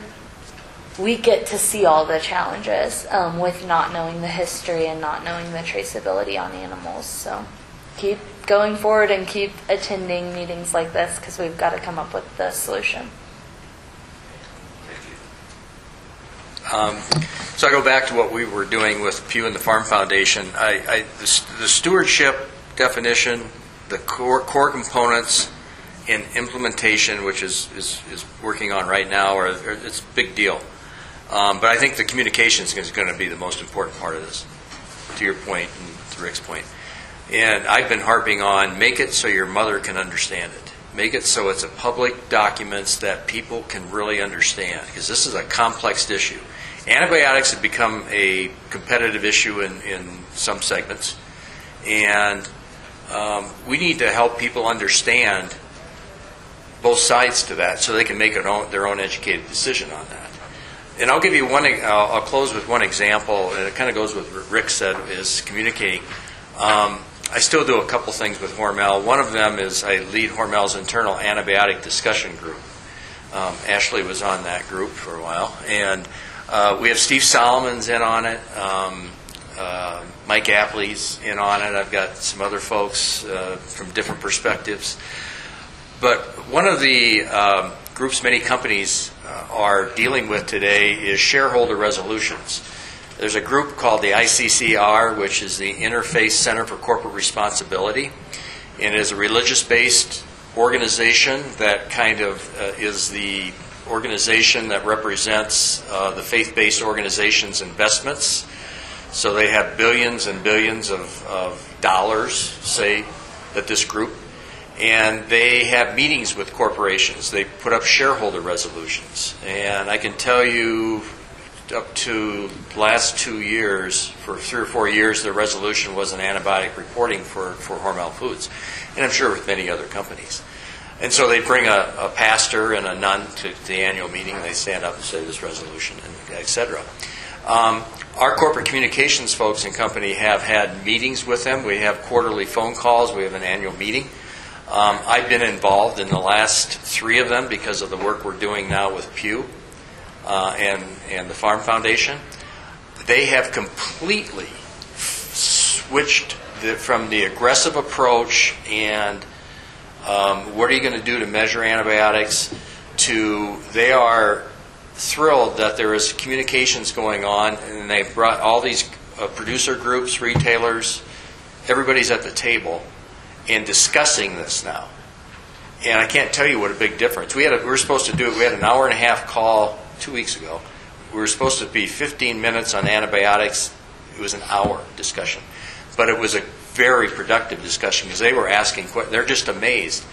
we get to see all the challenges um, with not knowing the history and not knowing the traceability on animals. So keep going forward and keep attending meetings like this because we've got to come up with the solution. Um, so I go back to what we were doing with Pew and the Farm Foundation. I, I, the, the stewardship definition, the core, core components, in implementation, which is, is, is working on right now, or, or it's a big deal. Um, but I think the communications is going to be the most important part of this, to your point and to Rick's point. And I've been harping on, make it so your mother can understand it. Make it so it's a public documents that people can really understand, because this is a complex issue. Antibiotics have become a competitive issue in, in some segments. And um, we need to help people understand both sides to that, so they can make an own, their own educated decision on that. And I'll give you one. I'll, I'll close with one example, and it kind of goes with what Rick said: is communicating. Um, I still do a couple things with Hormel. One of them is I lead Hormel's internal antibiotic discussion group. Um, Ashley was on that group for a while. And uh, we have Steve Solomon's in on it. Um, uh, Mike Apley's in on it. I've got some other folks uh, from different perspectives. But one of the um, groups many companies uh, are dealing with today is shareholder resolutions. There's a group called the I C C R, which is the Interfaith Center for Corporate Responsibility, and it is a religious-based organization that kind of uh, is the organization that represents uh, the faith-based organization's investments. So they have billions and billions of, of dollars, say, that this group, and they have meetings with corporations. They put up shareholder resolutions, and I can tell you up to the last two years, for three or four years, the resolution was an antibiotic reporting for, for Hormel Foods, and I'm sure with many other companies. And so they bring a, a pastor and a nun to the annual meeting, and they stand up and say this resolution, and et cetera. Um, our corporate communications folks and company have had meetings with them. We have quarterly phone calls. We have an annual meeting. Um, I've been involved in the last three of them because of the work we're doing now with Pew. Uh, and, and the Farm Foundation, they have completely switched the, from the aggressive approach and um, what are you going to do to measure antibiotics to they are thrilled that there is communications going on, and they've brought all these uh, producer groups, retailers, everybody's at the table and discussing this now. And I can't tell you what a big difference. We had a, we were supposed to do it. We had an hour and a half call two weeks ago. We were supposed to be fifteen minutes on antibiotics. It was an hour discussion. But it was a very productive discussion because they were asking questions. They're just amazed.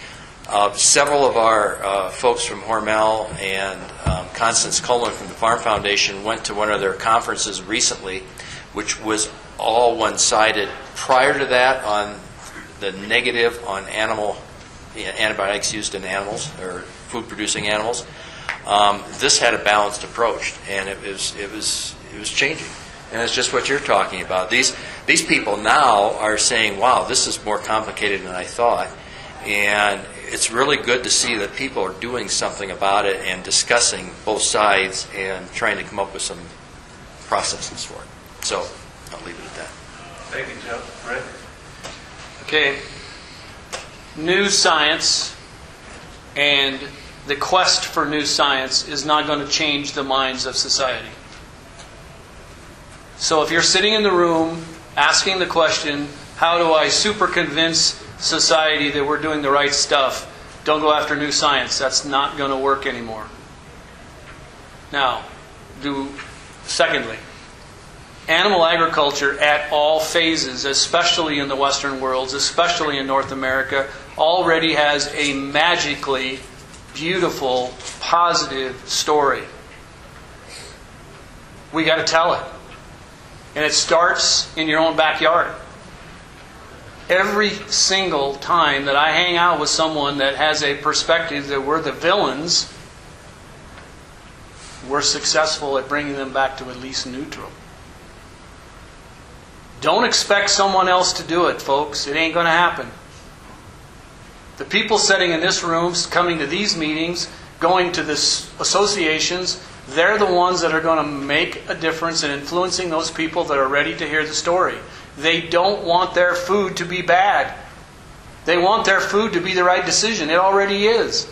Uh, several of our uh, folks from Hormel and um, Constance Coleman from the Farm Foundation went to one of their conferences recently, which was all one-sided prior to that on the negative on animal antibiotics used in animals or food-producing animals. Um, this had a balanced approach, and it was it was it was changing, and it's just what you're talking about. These these people now are saying, "Wow, this is more complicated than I thought," and it's really good to see that people are doing something about it and discussing both sides and trying to come up with some processes for it. So I'll leave it at that. Thank you, Joe. Rick. Okay. New science and the quest for new science is not going to change the minds of society. So if you're sitting in the room asking the question, how do I super convince society that we're doing the right stuff? Don't go after new science. That's not going to work anymore. Now, do secondly, animal agriculture at all phases, especially in the Western worlds, especially in North America, already has a magically beautiful, positive story. We got to tell it. And it starts in your own backyard. Every single time that I hang out with someone that has a perspective that we're the villains, we're successful at bringing them back to at least neutral. Don't expect someone else to do it, folks. It ain't going to happen. The people sitting in this room, coming to these meetings, going to this associations, they're the ones that are going to make a difference in influencing those people that are ready to hear the story. They don't want their food to be bad. They want their food to be the right decision. It already is.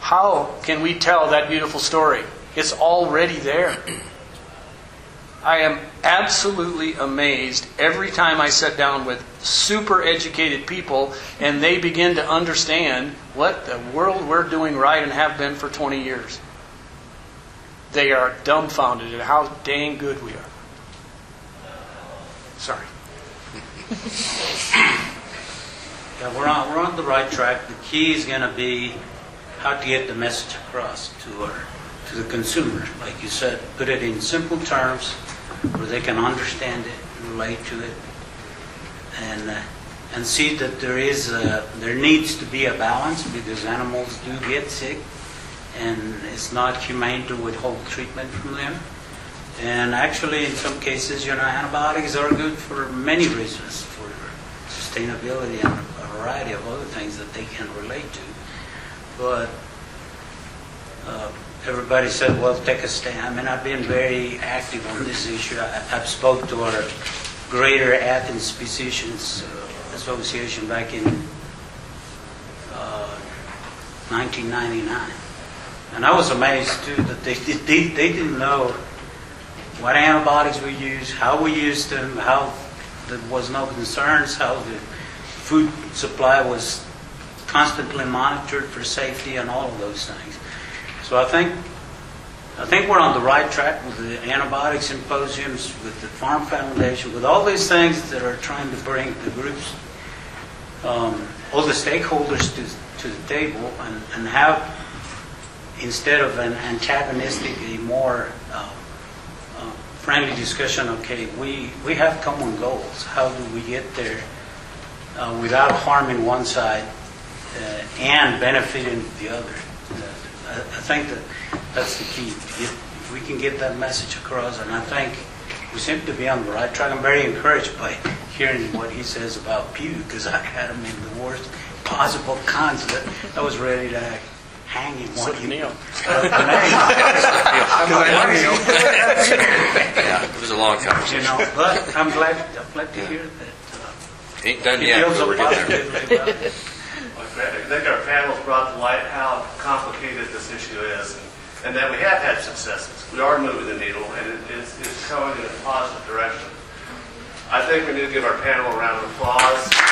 How can we tell that beautiful story? It's already there. I am absolutely amazed every time I sit down with super educated people and they begin to understand what the world we're doing right and have been for twenty years. They are dumbfounded at how dang good we are. Sorry. Yeah, we're on, we're on the right track. The key is going to be how to get the message across to our, to the consumer. Like you said, put it in simple terms, where they can understand it, relate to it, and uh, and see that there is a, there needs to be a balance because animals do get sick, and it's not humane to withhold treatment from them. And actually, in some cases, you know, antibiotics are good for many reasons, for sustainability and a variety of other things that they can relate to. But uh, everybody said, well, take a stand. I mean, I've been very active on this issue. I, I've spoke to our Greater Athens Physicians uh, Association back in uh, nineteen ninety-nine. And I was amazed, too, that they, they, they didn't know what antibiotics we use, how we used them, how there was no concerns, how the food supply was constantly monitored for safety and all of those things. So I think I think we're on the right track with the antibiotic symposiums, with the Farm Foundation, with all these things that are trying to bring the groups, um, all the stakeholders to, to the table and, and have, instead of an antagonistic, a more uh, friendly discussion. Okay, we, we have common goals. How do we get there uh, without harming one side uh, and benefiting the other? Uh, I, I think that that's the key. If we can get that message across, and I think we seem to be on the right track. I'm very encouraged by hearing what he says about Pew, because I had him in the worst possible concept. I was ready to act. Hanging one so Neil. Yeah, it was a long conversation. You know, but I'm glad, I'm glad to hear that. Uh, Ain't done yet. We'll we're getting there. Well, I think our panel's brought to light how complicated this issue is, and, and that we have had successes. We are moving the needle, and it, it's, it's going in a positive direction. I think we need to give our panel a round of applause.